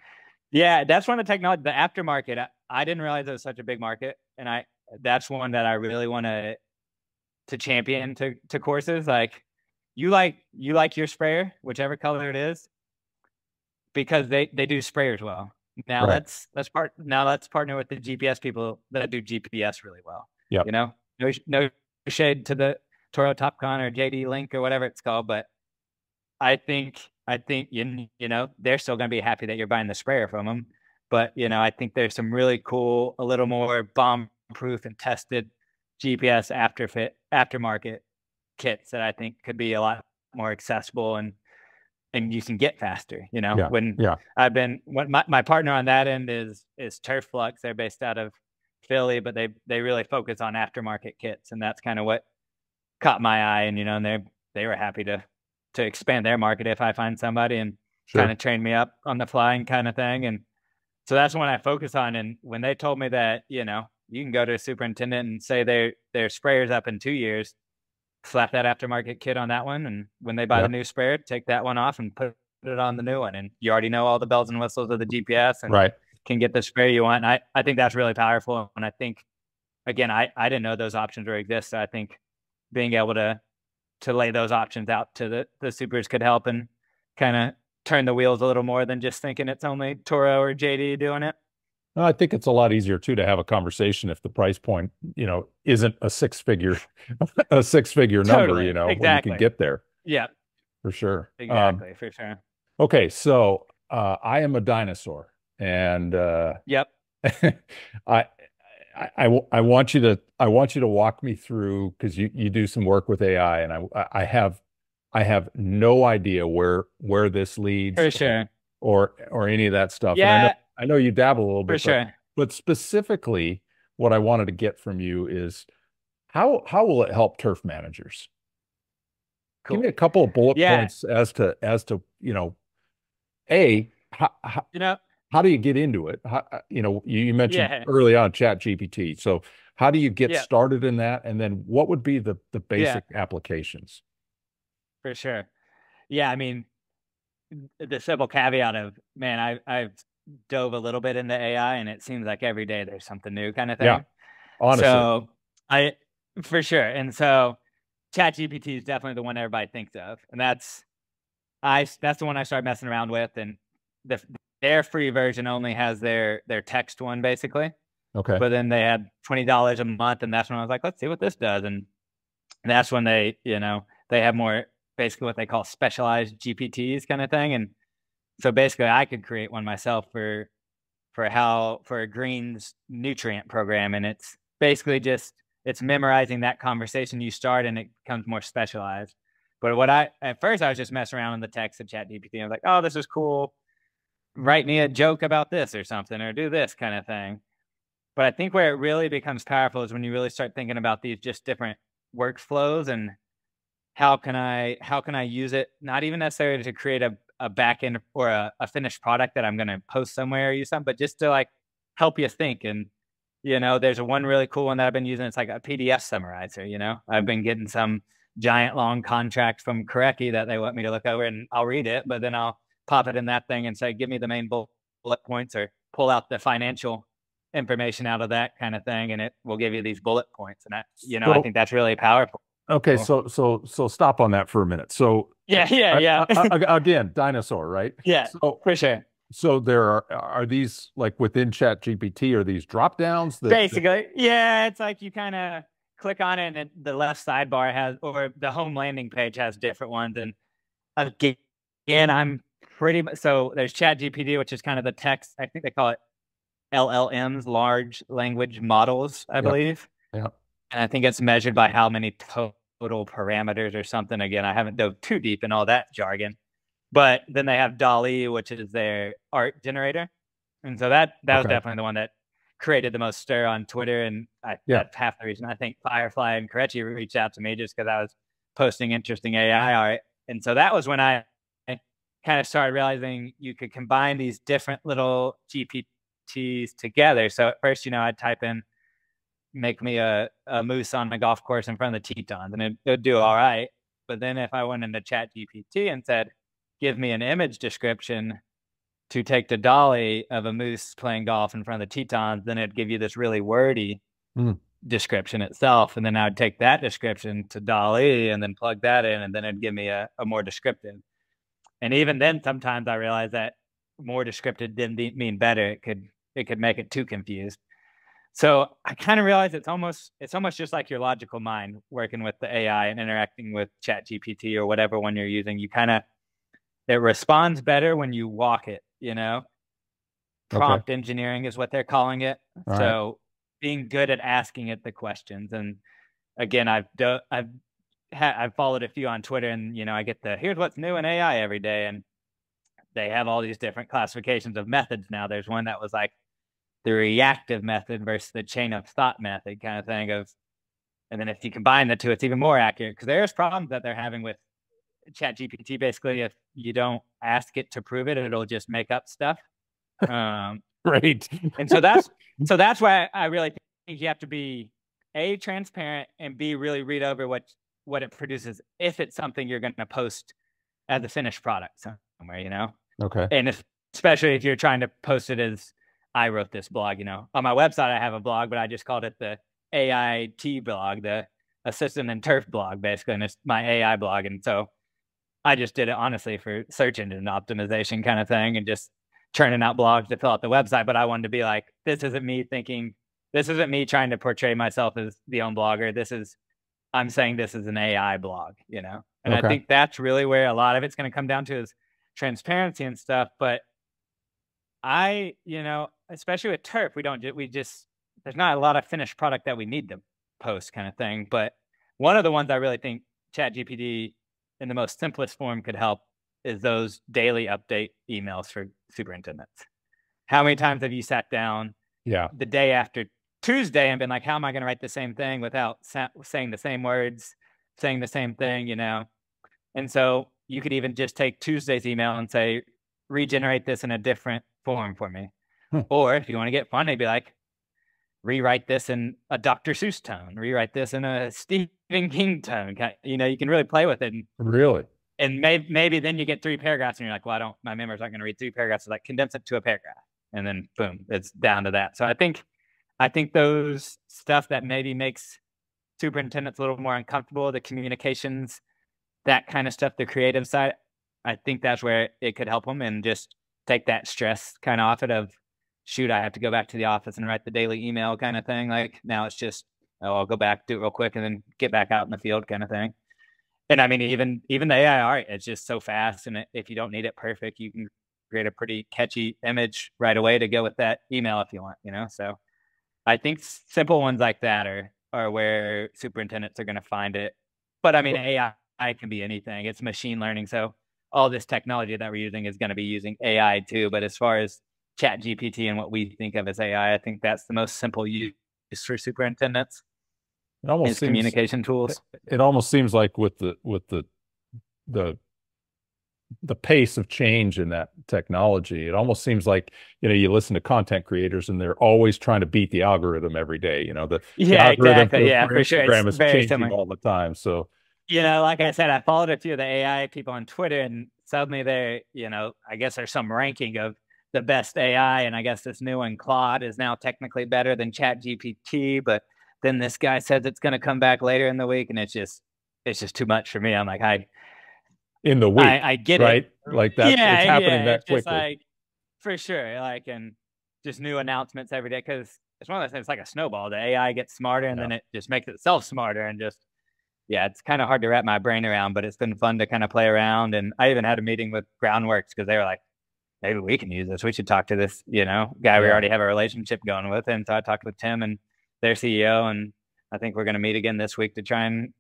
Yeah, that's one of the technology, the aftermarket. I didn't realize it was such a big market, and that's one that I really want to champion to courses. Like you like your sprayer, whichever color it is, because they do sprayers well. Now let's partner with the GPS people that do GPS really well. Yeah, you know, no shade to the Toro TopCon or JD Link or whatever it's called, but I think you know, they're still going to be happy that you're buying the sprayer from them. But you know, I think there's some really cool, a little more bomb-proof and tested GPS aftermarket kits that I think could be a lot more accessible and you can get faster. You know, when my partner on that end is TurfFlux. They're based out of Philly, but they really focus on aftermarket kits, and that's kind of what caught my eye. And you know, and they were happy to expand their market if I find somebody and kind of train me up on the flying kind of thing. And so that's when I focus on. And when they told me that, you know, you can go to a superintendent and say their sprayer's up in 2 years, slap that aftermarket kit on that one, and when they buy the new sprayer, take that one off and put it on the new one, and you already know all the bells and whistles of the GPS and can get the sprayer you want. And I think that's really powerful. And I think, again, I didn't know those options were exist. So I think being able to lay those options out to the supers could help and kind of turn the wheels a little more than just thinking it's only Toro or JD doing it. No, I think it's a lot easier too to have a conversation if the price point, you know, isn't a six figure number, you know, when you can get there. Yeah, for sure. Exactly, for sure. Okay, so I am a dinosaur, and yep, I want you to walk me through, because you do some work with AI, and I have no idea where this leads, for sure, or any of that stuff. Yeah, and I know you dabble a little bit, for sure. But specifically, what I wanted to get from you is how will it help turf managers? Cool. Give me a couple of bullet points as to how do you get into it? How, you mentioned early on ChatGPT. So how do you get started in that? And then what would be the basic applications? For sure. Yeah. I mean, the simple caveat of, man, I've dove a little bit into AI, and it seems like every day there's something new kind of thing. Yeah. Honestly. So for sure. And so ChatGPT is definitely the one everybody thinks of. And that's the one I started messing around with, and their free version only has their text one, basically. Okay. But then they had $20 a month, and that's when I was like, let's see what this does. And that's when they, they have more basically what they call specialized GPTs kind of thing. And so basically I could create one myself for a greens nutrient program. And it's basically just, it's memorizing that conversation you start, and it becomes more specialized. But at first I was just messing around in the text of ChatGPT. I was like, oh, this is cool. Write me a joke about this or something, or do this kind of thing. But I think where it really becomes powerful is when you really start thinking about these just different workflows, and how can I use it, not even necessarily to create a back end or a finished product that I'm going to post somewhere or use something, but just to like help you think. And, there's one really cool one that I've been using. It's like a PDF summarizer. I've been getting some giant long contract from Korechi that they want me to look over, and I'll read it, but then I'll pop it in that thing and say, give me the main bullet points, or pull out the financial information out of that kind of thing, and it will give you these bullet points. And I think that's really powerful. Okay. So stop on that for a minute. So again, dinosaur, right? Yeah. So, for sure. So there are these, like, within ChatGPT, are these drop downs? It's like you kind of click on it, and the left sidebar has, or the home landing page has different ones. And again, so there's ChatGPT, which is kind of the text. I think they call it LLMs, large language models, I believe. Yeah. And I think it's measured by how many total parameters or something. Again, I haven't dove too deep in all that jargon. But then they have DALL-E, which is their art generator. And so that was definitely the one that created the most stir on Twitter. And that's half the reason I think Firefly and Korechi reached out to me, just because I was posting interesting AI art. And so that was when I kind of started realizing you could combine these different little GPTs together. So at first, I'd type in, make me a moose on a golf course in front of the Tetons, and it would do all right. But then if I went into ChatGPT and said, give me an image description to take to DALL-E of a moose playing golf in front of the Tetons, then it'd give you this really wordy description itself. And then I would take that description to DALL-E and then plug that in, and then it'd give me a more descriptive. And even then, sometimes I realized that more descriptive didn't mean better. It could make it too confused. So I kind of realized it's almost just like your logical mind working with the AI and interacting with ChatGPT or whatever one you're using. It responds better when you walk it, Prompt engineering is what they're calling it. All so right. Being good at asking it the questions. And again, I've followed a few on Twitter, and I get here's what's new in AI every day, and they have all these different classifications of methods now. There's one that was like the reactive method versus the chain of thought method kind of thing, and then if you combine the two, it's even more accurate, because there's problems that they're having with ChatGPT. Basically, if you don't ask it to prove it, it'll just make up stuff. Right. And so that's why I really think you have to be A, transparent, and B, really read over what it produces, if it's something you're going to post as a finished product somewhere, Okay. And especially if you're trying to post it as, I wrote this blog, On my website, I have a blog, but I just called it the AIT blog, the Assistant and Turf blog, basically, and it's my AI blog. And so I just did it, honestly, for search engine optimization kind of thing, and just churning out blogs to fill out the website. But I wanted to be like, this isn't me trying to portray myself as the own blogger. I'm saying this is an AI blog, And I think that's really where a lot of it's going to come down to, is transparency and stuff. But I, you know, especially with turf, we just, there's not a lot of finished product that we need to post kind of thing. But one of the ones I really think ChatGPT in the most simplest form could help is those daily update emails for superintendents. How many times have you sat down the day after Tuesday and been like, how am I going to write the same thing without saying the same words, saying the same thing, you know? And so you could even just take Tuesday's email and say, regenerate this in a different form for me. Or if you want to get funny, be like, rewrite this in a Dr. Seuss tone, rewrite this in a Stephen King tone. You know, you can really play with it. And, and maybe then you get three paragraphs and you're like, well, my members aren't going to read three paragraphs. So like condense it to a paragraph and then boom, it's down to that. So I think those stuff that maybe makes superintendents a little more uncomfortable, the communications, that kind of stuff, the creative side, I think that's where it could help them and just take that stress kind of off it of, shoot, I have to go back to the office and write the daily email kind of thing. Like now it's just, oh, I'll go back, do it real quick and then get back out in the field kind of thing. And I mean, even the AI art, it's just so fast. And if you don't need it perfect, you can create a pretty catchy image right away to go with that email if you want, you know? So I think simple ones like that are where superintendents are going to find it. But I mean, AI can be anything. It's machine learning. So all this technology that we're using is going to be using AI too. But as far as ChatGPT and what we think of as AI, I think that's the most simple use for superintendents. It almost seems, communication tools. It almost seems like with the pace of change in that technology, it almost seems like, you know, you listen to content creators and they're always trying to beat the algorithm every day. You know, the algorithm for Instagram is changing all the time. So, you know, like I said, I followed a few of the AI people on Twitter and suddenly they're, you know, I guess there's some ranking of the best AI. And I guess this new one, Claude, is now technically better than ChatGPT, but then this guy says it's going to come back later in the week. And it's just too much for me. I'm like, in the week, I get right? It. Like that, yeah, it's happening that quickly. Like, for sure. Like, and just new announcements every day. Cause it's one of those things, it's like a snowball. The AI gets smarter and then it just makes itself smarter and just, it's kind of hard to wrap my brain around, but it's been fun to kind of play around. And I even had a meeting with Groundworks because they were like, maybe we can use this. We should talk to this, you know, guy we already have a relationship going with. And so I talked with Tim and their CEO, and I think we're going to meet again this week to try and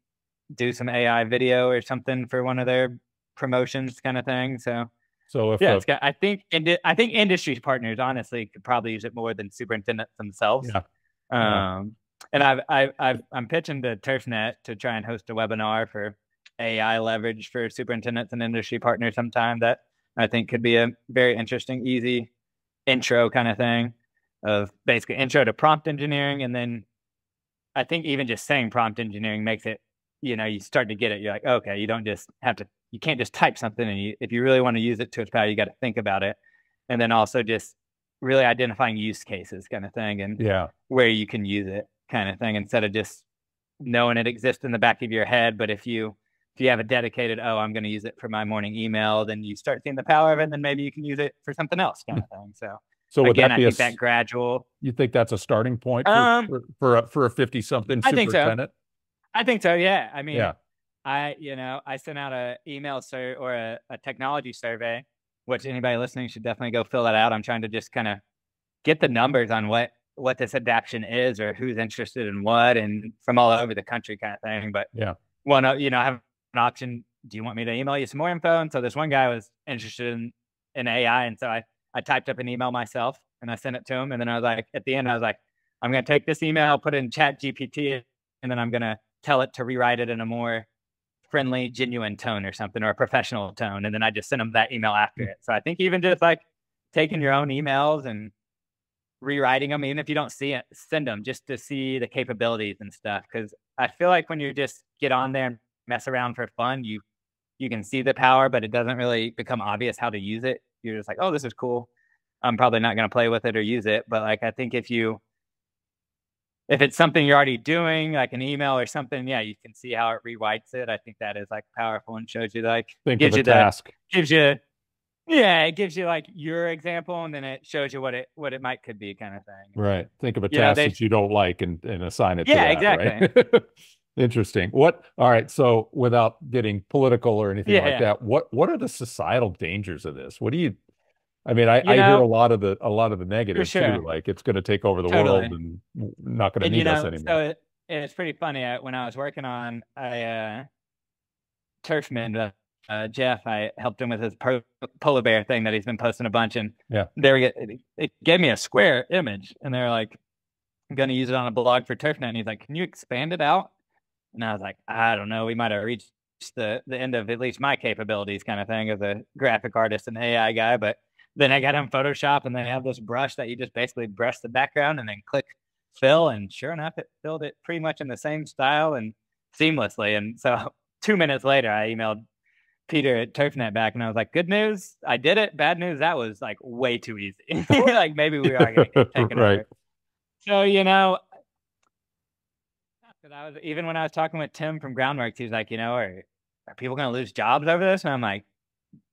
do some AI video or something for one of their promotions kind of thing. So if it's got, I think industry partners honestly could probably use it more than superintendents themselves. And I'm pitching to TurfNet to try and host a webinar for AI leverage for superintendents and industry partners sometime. That I think could be a very interesting, easy intro kind of thing of basically intro to prompt engineering. And then I think even just saying prompt engineering makes it, you know, you start to get it. You're like, okay, you don't just have to, you can't just type something. And if you really want to use it to its power, you got to think about it. And then also just really identifying use cases kind of thing and where you can use it kind of thing, instead of just knowing it exists in the back of your head. But if you have a dedicated, oh, I'm going to use it for my morning email, then you start seeing the power of it, and then maybe you can use it for something else kind of thing. So would again, that be I think that gradual. You think that's a starting point for a 50-something superintendent? I think so, yeah. I mean, I sent out an email or a technology survey, which anybody listening should definitely go fill that out. I'm trying to just kind of get the numbers on what this adaption is or who's interested in what, and from all over the country kind of thing. But one, you know, I have an option. Do you want me to email you some more info? And so this one guy was interested in AI. And so I typed up an email myself and I sent it to him. And then I was like, at the end, I was like, I'm going to take this email, put it in ChatGPT, and then I'm going to tell it to rewrite it in a more friendly, genuine tone or something, or a professional tone. And then I just sent them that email after it. So I think even just like taking your own emails and rewriting them, even if you don't see it, send them just to see the capabilities and stuff. Cause I feel like when you just get on there and mess around for fun, you can see the power, but it doesn't really become obvious how to use it. You're just like, oh, this is cool. I'm probably not going to play with it or use it. But like, I think if it's something you're already doing, like an email or something, you can see how it rewrites it. I think that is like powerful and shows you like, gives you like your example, and then it shows you what it might could be kind of thing. Right. Think of a task that you don't like and assign it to that, exactly. Right? Interesting. What? All right. So without getting political or anything that, what are the societal dangers of this? What do you? I mean, I hear a lot of the negatives too. Like it's going to take over the world and not going to need us anymore. So it's pretty funny. When I was working on TurfMint, Jeff, I helped him with his polar bear thing that he's been posting a bunch, and it gave me a square image, and they're like, "I'm going to use it on a blog for TurfNet," and he's like, "Can you expand it out?" And I was like, I don't know, we might have reached the end of at least my capabilities kind of thing as a graphic artist and AI guy. But then I got on Photoshop, and they have this brush that you just basically brush the background and then click fill. And sure enough, it filled it pretty much in the same style and seamlessly. And so 2 minutes later, I emailed Peter at TurfNet back, and I was like, good news, I did it. Bad news, that was like way too easy. Like maybe we are going to get taken over. So, even when I was talking with Tim from Groundworks, he was like, are people going to lose jobs over this? And I'm like,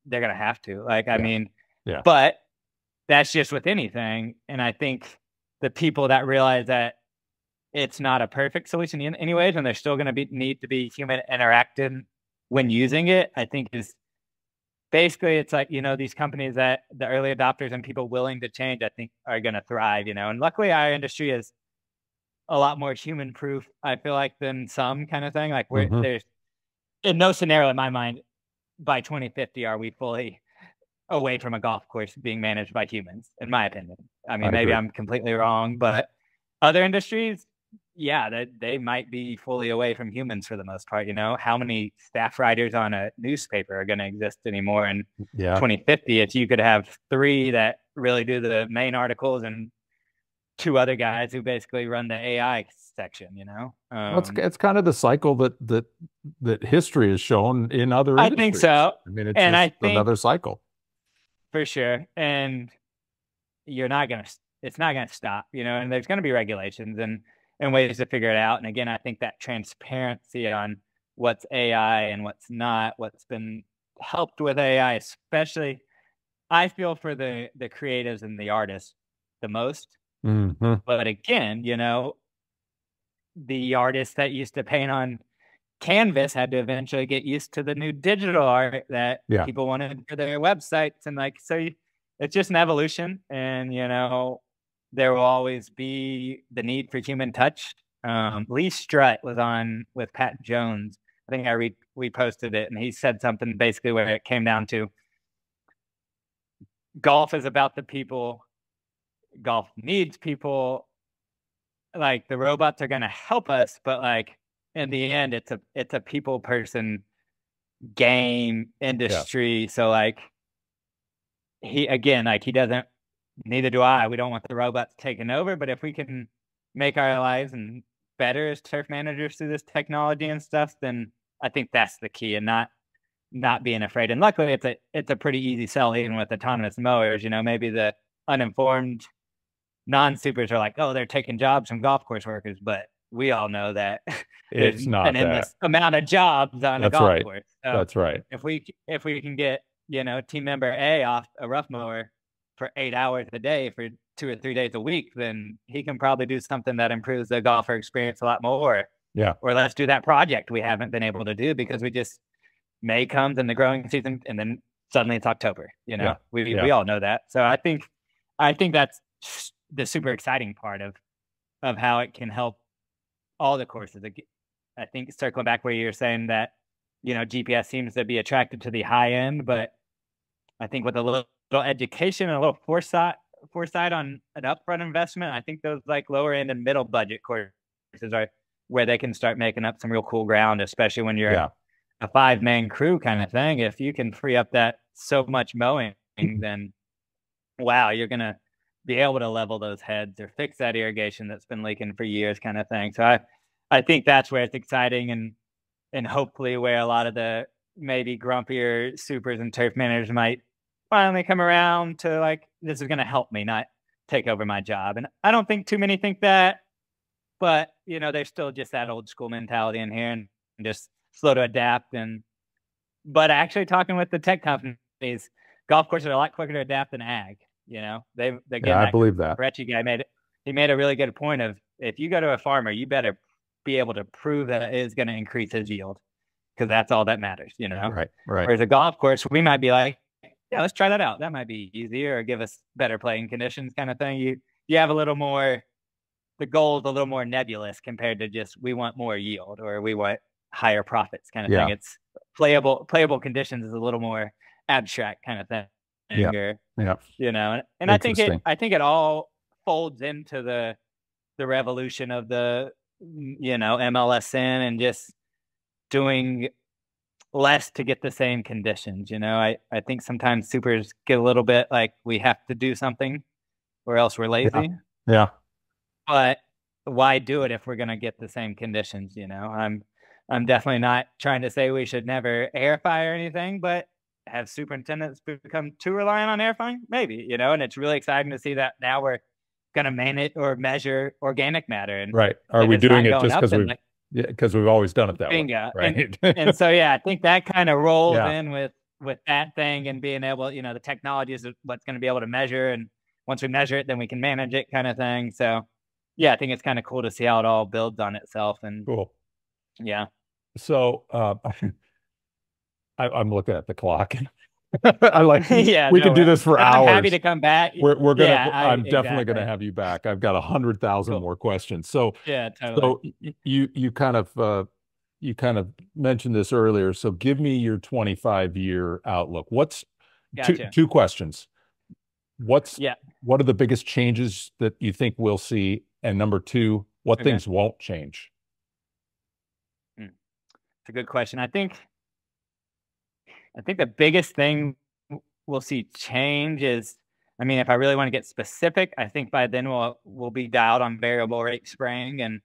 they're going to have to. But that's just with anything. And I think the people that realize that it's not a perfect solution in any ways, and there's still going to need to be human interacting when using it, I think is basically it's like, these companies that the early adopters and people willing to change, I think are going to thrive, and luckily our industry is a lot more human proof, I feel like, than some kind of thing. Like there's in no scenario in my mind by 2050 are we fully away from a golf course being managed by humans, in my opinion. I agree. I'm completely wrong, but other industries, they might be fully away from humans for the most part. How many staff writers on a newspaper are going to exist anymore in 2050 if you could have 3 that really do the main articles and 2 other guys who basically run the AI section, well, it's kind of the cycle that history has shown in other industries. I think so. It's another cycle. For sure. And it's not going to stop, and there's going to be regulations and ways to figure it out. And again, I think that transparency on what's AI and what's not, what's been helped with AI, especially I feel for the creatives and the artists the most. But again, the artists that used to paint on canvas had to eventually get used to the new digital art that people wanted for their websites. And it's just an evolution. And, there will always be the need for human touch. Lee Strutt was on with Pat Jones. I think I reposted it, and he said something basically where it came down to golf is about the people. Golf needs people. Like the robots are going to help us, but in the end, it's a people person game industry. Yeah. So he doesn't, neither do I. We don't want the robots taking over, but if we can make our lives and better as turf managers through this technology and stuff, then I think that's the key, and not being afraid. And luckily, it's a pretty easy sell even with autonomous mowers. Maybe the uninformed non-supers are like, oh, they're taking jobs from golf course workers, but we all know that it's not an endless amount of jobs on a golf course. So that's right. If we can get team member A off a rough mower for 8 hours a day for 2 or 3 days a week, then he can probably do something that improves the golfer experience a lot more. Yeah. Or let's do that project we haven't been able to do because we just May comes and the growing season, and then suddenly it's October. We all know that. So I think that's the super exciting part of how it can help all the courses. I think circling back where you're saying that, GPS seems to be attracted to the high end, but I think with a little education and a little foresight on an upfront investment, I think those lower end and middle budget courses are where they can start making up some real cool ground, especially when you're a 5-man crew kind of thing. If you can free up that so much mowing, then wow, you're going to be able to level those heads or fix that irrigation that's been leaking for years kind of thing. So I think that's where it's exciting and hopefully where a lot of the maybe grumpier supers and turf managers might finally come around to this is going to help me not take over my job. And I don't think too many think that, but there's still just that old school mentality in here and just slow to adapt. But actually talking with the tech companies, golf courses are a lot quicker to adapt than ag. I believe that Korechi guy he made a really good point of, if you go to a farmer, you better be able to prove that it is going to increase his yield, because that's all that matters, you know? Right, right. Whereas a golf course, we might be like, yeah, let's try that out. That might be easier or give us better playing conditions kind of thing. You have a little more, the goal is a little more nebulous compared to just, we want more yield or we want higher profits kind of yeah. thing. It's playable conditions is a little more abstract kind of thing. Yeah. Yeah. You know, and I think it all folds into the revolution of the, you know, MLSN and just doing less to get the same conditions. You know, I think sometimes supers get a little bit like we have to do something or else we're lazy. Yeah. Yeah. But why do it if we're going to get the same conditions? You know, I'm definitely not trying to say we should never airfire or anything, but have superintendents become too reliant on airfrying? Maybe, you know, and it's really exciting to see that now we're going to manage or measure organic matter. And right. Are we doing it just because we've always done it that way? Right. And so, yeah, I think that kind of rolls in with that thing and being able, you know, the technology is what's going to be able to measure. And once we measure it, then we can manage it kind of thing. So, yeah, I think it's kind of cool to see how it all builds on itself. And cool. Yeah. So, I'm looking at the clock. I like, yeah, we can do this for hours. I'm happy to come back. We're going to, I'm definitely going to have you back. I've got 100,000 more questions. So, yeah, totally. So you kind of mentioned this earlier. So give me your 25-year outlook. What's two questions. What are the biggest changes that you think we'll see? And number two, what things won't change? It's a good question. I think the biggest thing we'll see change is, I mean, if I really want to get specific, I think by then we'll be dialed on variable rate spraying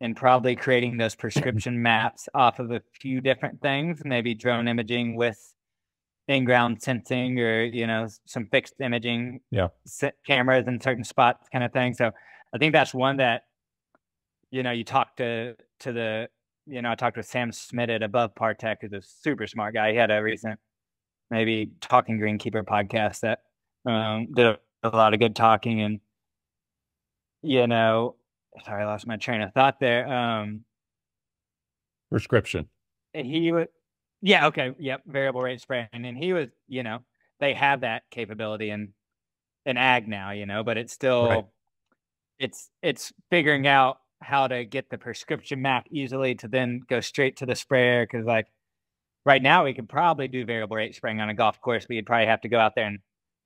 and probably creating those prescription maps off of a few different things, maybe drone imaging with in-ground sensing or, you know, some fixed imaging cameras in certain spots kind of thing. So I think that's one that, you know, you talk to the, you know, I talked with Sam Smith at Above Par Tech, who's a super smart guy. He had a recent maybe Talking Greenkeeper podcast that did a lot of good talking. And, you know, sorry, I lost my train of thought there. Prescription. He was, yeah, okay, yep, variable rate spraying. And he was, you know, they have that capability in ag now, you know, but it's still, it's figuring out how to get the prescription map easily to then go straight to the sprayer. Cause like right now we could probably do variable rate spraying on a golf course, but you'd probably have to go out there and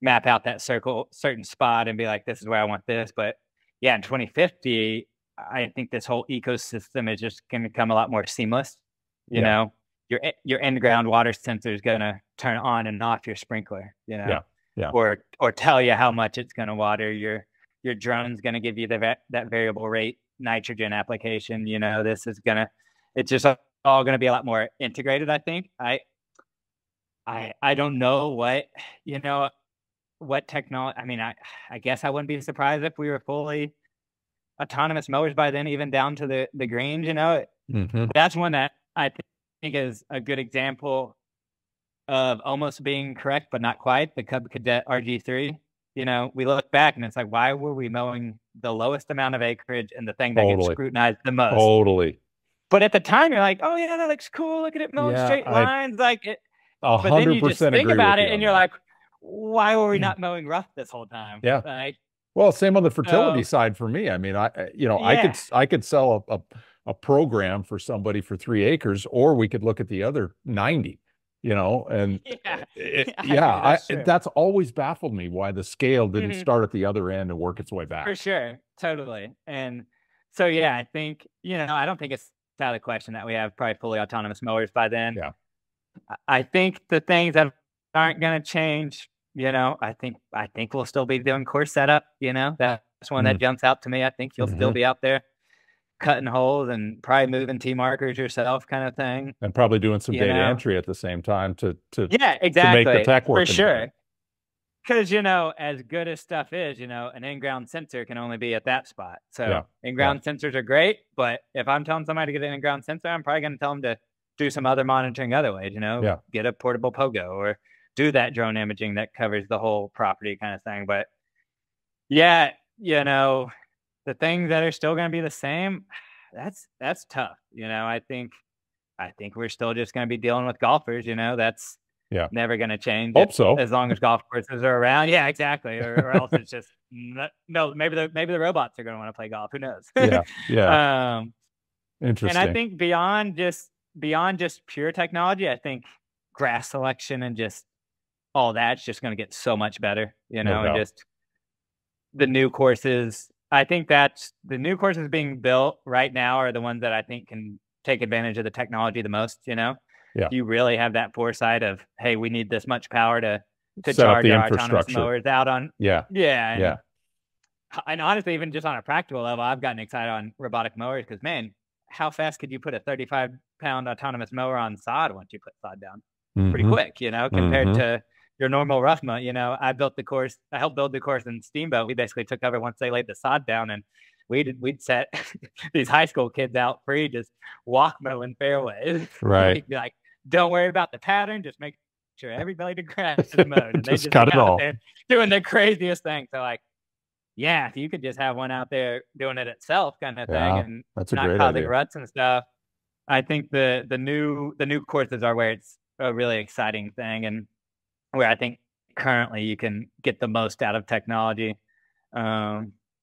map out that certain spot and be like, this is where I want this. But yeah, in 2050, I think this whole ecosystem is just going to become a lot more seamless. You know, your in-ground water sensor is going to turn on and off your sprinkler, you know, or tell you how much it's going to water. Your drone's going to give you that variable rate nitrogen application. You know, this is gonna, it's just all gonna be a lot more integrated. I think I don't know what, you know, what technology, I mean, I guess I wouldn't be surprised if we were fully autonomous mowers by then, even down to the greens, you know. That's one that I think is a good example of almost being correct but not quite. The Cub Cadet RG3, you know, we look back and it's like, why were we mowing the lowest amount of acreage and the thing that gets scrutinized the most? Totally. But at the time, you're like, oh, yeah, that looks cool. Look at it mowing straight lines. Like, it. But then you just think about it and you're like, why were we not mowing rough this whole time? Yeah. Like, well, same on the fertility side for me. I mean, I could sell a program for somebody for 3 acres, or we could look at the other 90. You know, and that's always baffled me why the scale didn't start at the other end and work its way back. For sure. Totally. And so, yeah, I think, you know, I don't think it's out of the question that we have probably fully autonomous mowers by then. Yeah. I think the things that aren't going to change, you know, I think we'll still be doing course setup, you know, that's one that jumps out to me. I think you'll still be out there cutting holes and probably moving tee markers yourself kind of thing. And probably doing some data entry at the same time to make the tech work. For sure. Because, you know, as good as stuff is, you know, an in-ground sensor can only be at that spot. So in-ground sensors are great, but if I'm telling somebody to get an in-ground sensor, I'm probably going to tell them to do some other monitoring other ways, you know, get a portable Pogo or do that drone imaging that covers the whole property kind of thing. But yeah, you know, the things that are still going to be the same, that's tough. You know, I think we're still just going to be dealing with golfers. You know, that's never going to change. Hope so. As long as golf courses are around. Yeah, exactly. Or else it's just no. Maybe the robots are going to want to play golf. Who knows? Yeah. Interesting. And I think beyond just pure technology, I think grass selection and just all that's just going to get so much better. You know, and just the new courses. I think that's the new courses being built right now are the ones that I think can take advantage of the technology the most. You know, you really have that foresight of, hey, we need this much power to charge our autonomous mowers out on. And honestly, even just on a practical level, I've gotten excited on robotic mowers because, man, how fast could you put a 35-pound autonomous mower on sod once you put sod down? Pretty quick, you know, compared to your normal rough mow. You know, I helped build the course in Steamboat. We basically took over once they laid the sod down, and we'd set these high school kids out free, just walk mowing fairways. Right. We'd be like, don't worry about the pattern, just make sure every blade of grass is mowed. And they just cut it all. Doing the craziest thing. So like, yeah, if you could just have one out there doing it itself, kind of thing, and that's a not causing ruts and stuff. I think the new courses are where it's a really exciting thing, and where I think currently you can get the most out of technology. But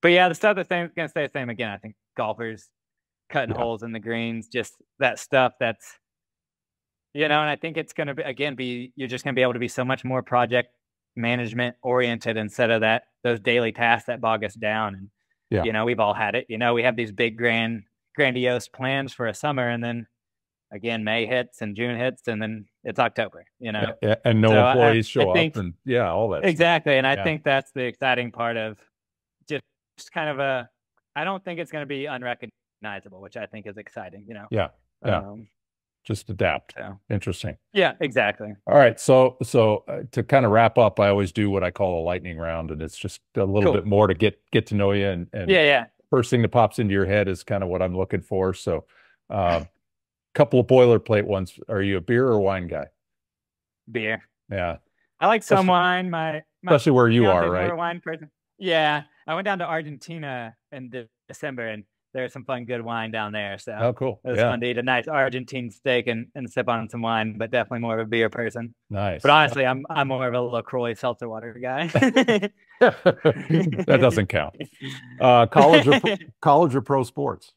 yeah, the stuff that's going to stay the same again. I think golfers cutting holes in the greens, just that stuff that's, you know, and I think it's going to be, again, you're just going to be able to be so much more project management oriented instead of those daily tasks that bog us down. And, you know, we've all had it, you know, we have these big grandiose plans for a summer, and then again, May hits and June hits, and then it's October, you know, and no employees show up, and all that. Exactly. And I think that's the exciting part of just kind of I don't think it's going to be unrecognizable, which I think is exciting, you know? Yeah. Just adapt. So. Interesting. Yeah, exactly. All right. So to kind of wrap up, I always do what I call a lightning round, and it's just a little bit more to get to know you. And first thing that pops into your head is kind of what I'm looking for. So, couple of boilerplate ones. Are you a beer or wine guy? Beer. Yeah. I like some wine. My especially where you are, right? Wine person. Yeah. I went down to Argentina in December, and there's some good wine down there. So cool. It was fun to eat a nice Argentine steak and sip on some wine, but definitely more of a beer person. Nice. But honestly, I'm more of a LaCroix seltzer water guy. That doesn't count. College or pro sports?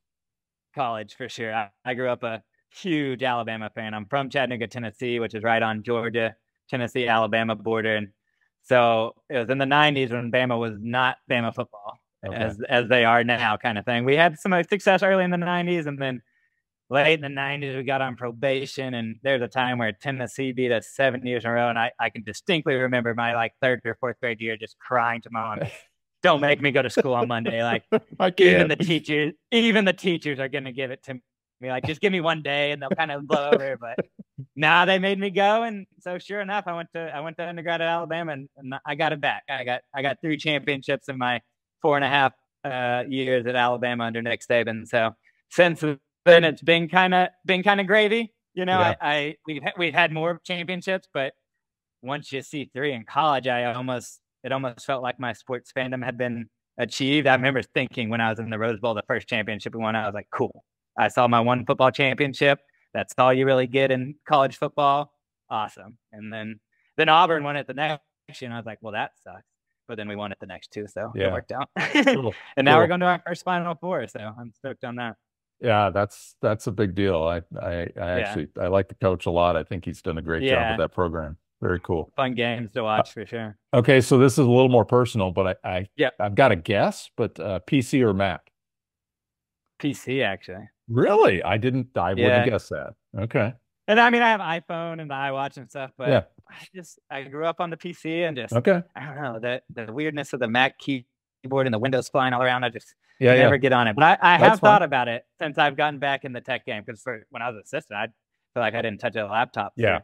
College for sure. I grew up a huge Alabama fan. I'm from Chattanooga, Tennessee, which is right on Georgia, Tennessee, Alabama border. And so it was in the 90s when Bama was not Bama football as they are now, kind of thing. We had some success early in the 90s, and then late in the 90s, we got on probation. And there's a time where Tennessee beat us 7 years in a row. And I can distinctly remember my third or fourth grade year just crying to mom. Don't make me go to school on Monday. Like I can't. Even the teachers are going to give it to me. Like, just give me one day and they'll kind of blow over. But nah, they made me go. And so sure enough, I went to undergrad at Alabama, and I got it back. I got 3 championships in my 4.5 years at Alabama under Nick Saban. So since then, it's been kind of gravy. You know, we've had more championships, but once you see 3 in college, it almost felt like my sports fandom had been achieved. I remember thinking when I was in the Rose Bowl, the first championship we won, I was like, cool. I saw my one football championship. That's all you really get in college football. Awesome. And then Auburn won it the next year, and I was like, well, that sucks. But then we won it the next 2, so it worked out. And now we're going to our first Final Four, so I'm stoked on that. Yeah, that's a big deal. I like the coach a lot. I think he's done a great job with that program. Very cool. Fun games to watch for sure. Okay, so this is a little more personal, but I've got a guess, but PC or Mac? PC, actually. Really? I wouldn't guess that. Okay. And I mean, I have iPhone and the iWatch and stuff, but I grew up on the PC, and I don't know, the weirdness of the Mac keyboard and the Windows flying all around, I just never get on it. But I have thought about it since I've gotten back in the tech game, because when I was an assistant, I feel like I didn't touch a laptop. For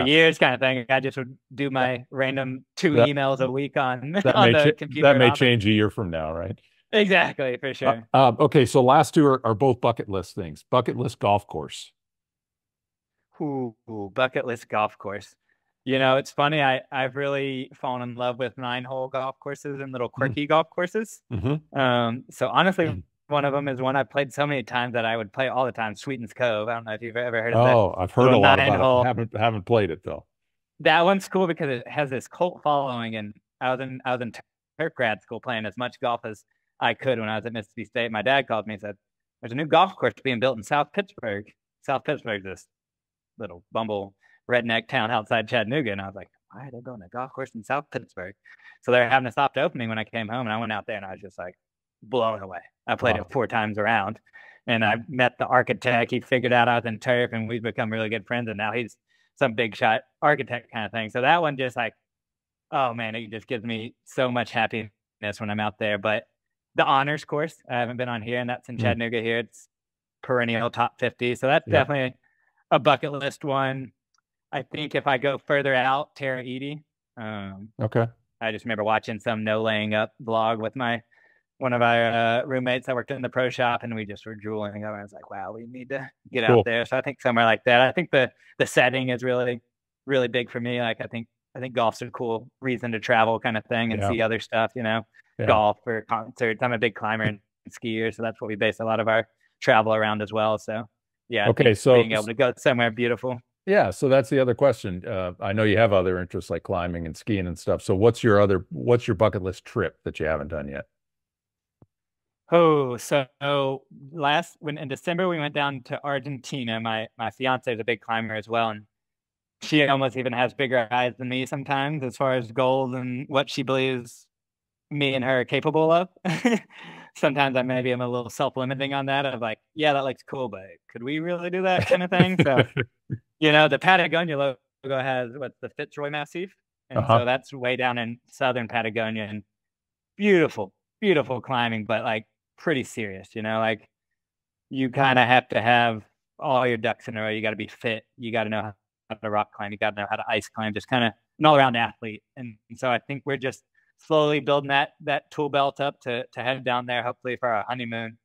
years, kind of thing. I just would do my random 2 emails a week on the computer. That may change a year from now, right? Exactly, for sure. Okay, so last 2 are both bucket list things. Bucket list golf course. Ooh, bucket list golf course. You know, it's funny. I've really fallen in love with 9-hole golf courses and little quirky golf courses. So honestly, One of them is one I played so many times that I would play all the time, Sweeten's Cove. I don't know if you've ever heard of that. Oh, I've heard a lot about it. Haven't played it, though. That one's cool because it has this cult following, and I was in turf grad school playing as much golf as I could when I was at Mississippi State. My dad called me and said, there's a new golf course being built in South Pittsburgh. South Pittsburgh, this little bumble redneck town outside Chattanooga. And I was like, why are they building a golf course in South Pittsburgh? So they're having a soft opening when I came home, and I went out there and I was just like blown away. I played it 4 times around, and I met the architect. He figured out I was in turf, and we've become really good friends. And now he's some big shot architect kind of thing. So that one just like, oh man, it just gives me so much happiness when I'm out there. But the honors course, I haven't been on here, and that's in Chattanooga here. It's perennial top 50. So that's definitely a bucket list one. I think if I go further out, Tara Eady. Okay. I just remember watching some no laying up vlog with one of our roommates that worked in the pro shop, and we just were drooling. I was like, wow, we need to get out there. So I think somewhere like that. I think the setting is really, really big for me. Like I think golf's a cool reason to travel kind of thing and see other stuff, you know, golf or concerts. I'm a big climber and skier, so that's what we base a lot of our travel around as well. So yeah. Okay. So being able to go somewhere beautiful. Yeah. So that's the other question. I know you have other interests like climbing and skiing and stuff. So what's your bucket list trip that you haven't done yet? Oh, so in December, we went down to Argentina. My fiance is a big climber as well, and she almost even has bigger eyes than me sometimes as far as goals and what she believes me and her are capable of. Sometimes I'm a little self-limiting on that. I'm like, yeah, that looks cool, but could we really do that kind of thing? So, you know, the Patagonia logo has the Fitzroy Massif, and so that's way down in southern Patagonia, and beautiful climbing, but like pretty serious, you know, like you kind of have to have all your ducks in a row. You got to be fit. You got to know how to rock climb. You got to know how to ice climb, just kind of an all around athlete. And so I think we're just slowly building that tool belt up to head down there, hopefully for our honeymoon.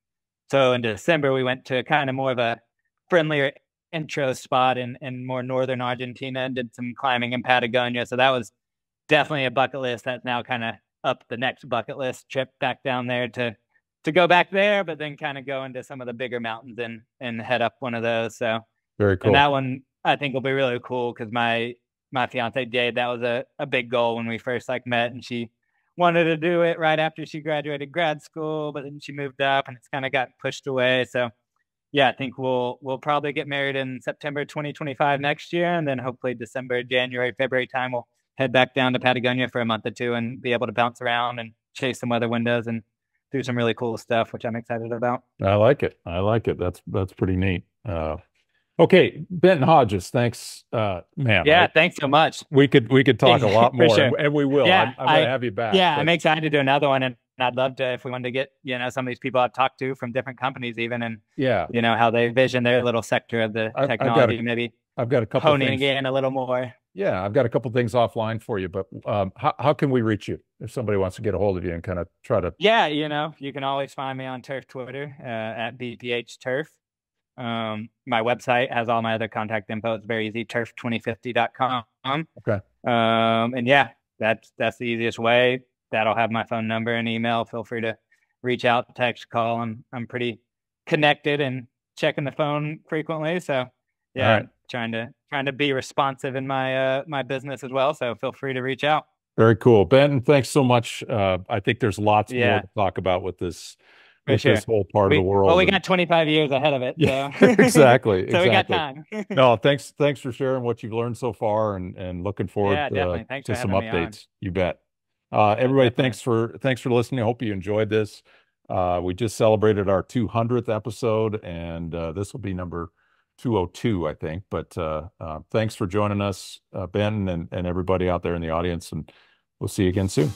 So in December, we went to kind of more of a friendlier intro spot in more northern Argentina and did some climbing in Patagonia. So that was definitely a bucket list that's now kind of up the next bucket list trip back down there to go back there, but then kind of go into some of the bigger mountains and head up one of those. So very cool. And that one I think will be really cool because my fiance Jade, that was a big goal when we first like met, and she wanted to do it right after she graduated grad school, but then she moved up and it's kind of got pushed away. So yeah, I think we'll probably get married in September 2025 next year, and then hopefully December, January, February time we'll head back down to Patagonia for a month or two and be able to bounce around and chase some weather windows and do some really cool stuff, which I'm excited about. I like it. That's pretty neat. Okay. Benton Hodges, thanks, man. Yeah. Thanks so much. We could talk a lot more and we will. Yeah, I'm going to have you back. Yeah. But I'm excited to do another one. And I'd love to, if we wanted to get, you know, some of these people I've talked to from different companies even, and you know, how they vision their little sector of the technology, maybe. I've got a couple honing again a little more. Yeah, I've got a couple things offline for you, but how can we reach you if somebody wants to get a hold of you and kind of try to? Yeah, you know, you can always find me on Turf Twitter at BPH Turf. My website has all my other contact info. It's very easy, turf2050.com. Okay. And yeah, that's the easiest way. That'll have my phone number and email. Feel free to reach out, text, call. I'm pretty connected and checking the phone frequently, so yeah. All right. Trying to be responsive in my my business as well. So feel free to reach out. Very cool, Ben. Thanks so much. I think there's lots more to talk about with this this whole part of the world. Well, we got 25 years ahead of it. Yeah, so. Exactly. So we got time. No, thanks for sharing what you've learned so far, and looking forward to some updates. You bet. Everybody, definitely. thanks for listening. I hope you enjoyed this. We just celebrated our 200th episode, and this will be number 202, I think, but thanks for joining us, Ben, and everybody out there in the audience, and we'll see you again soon.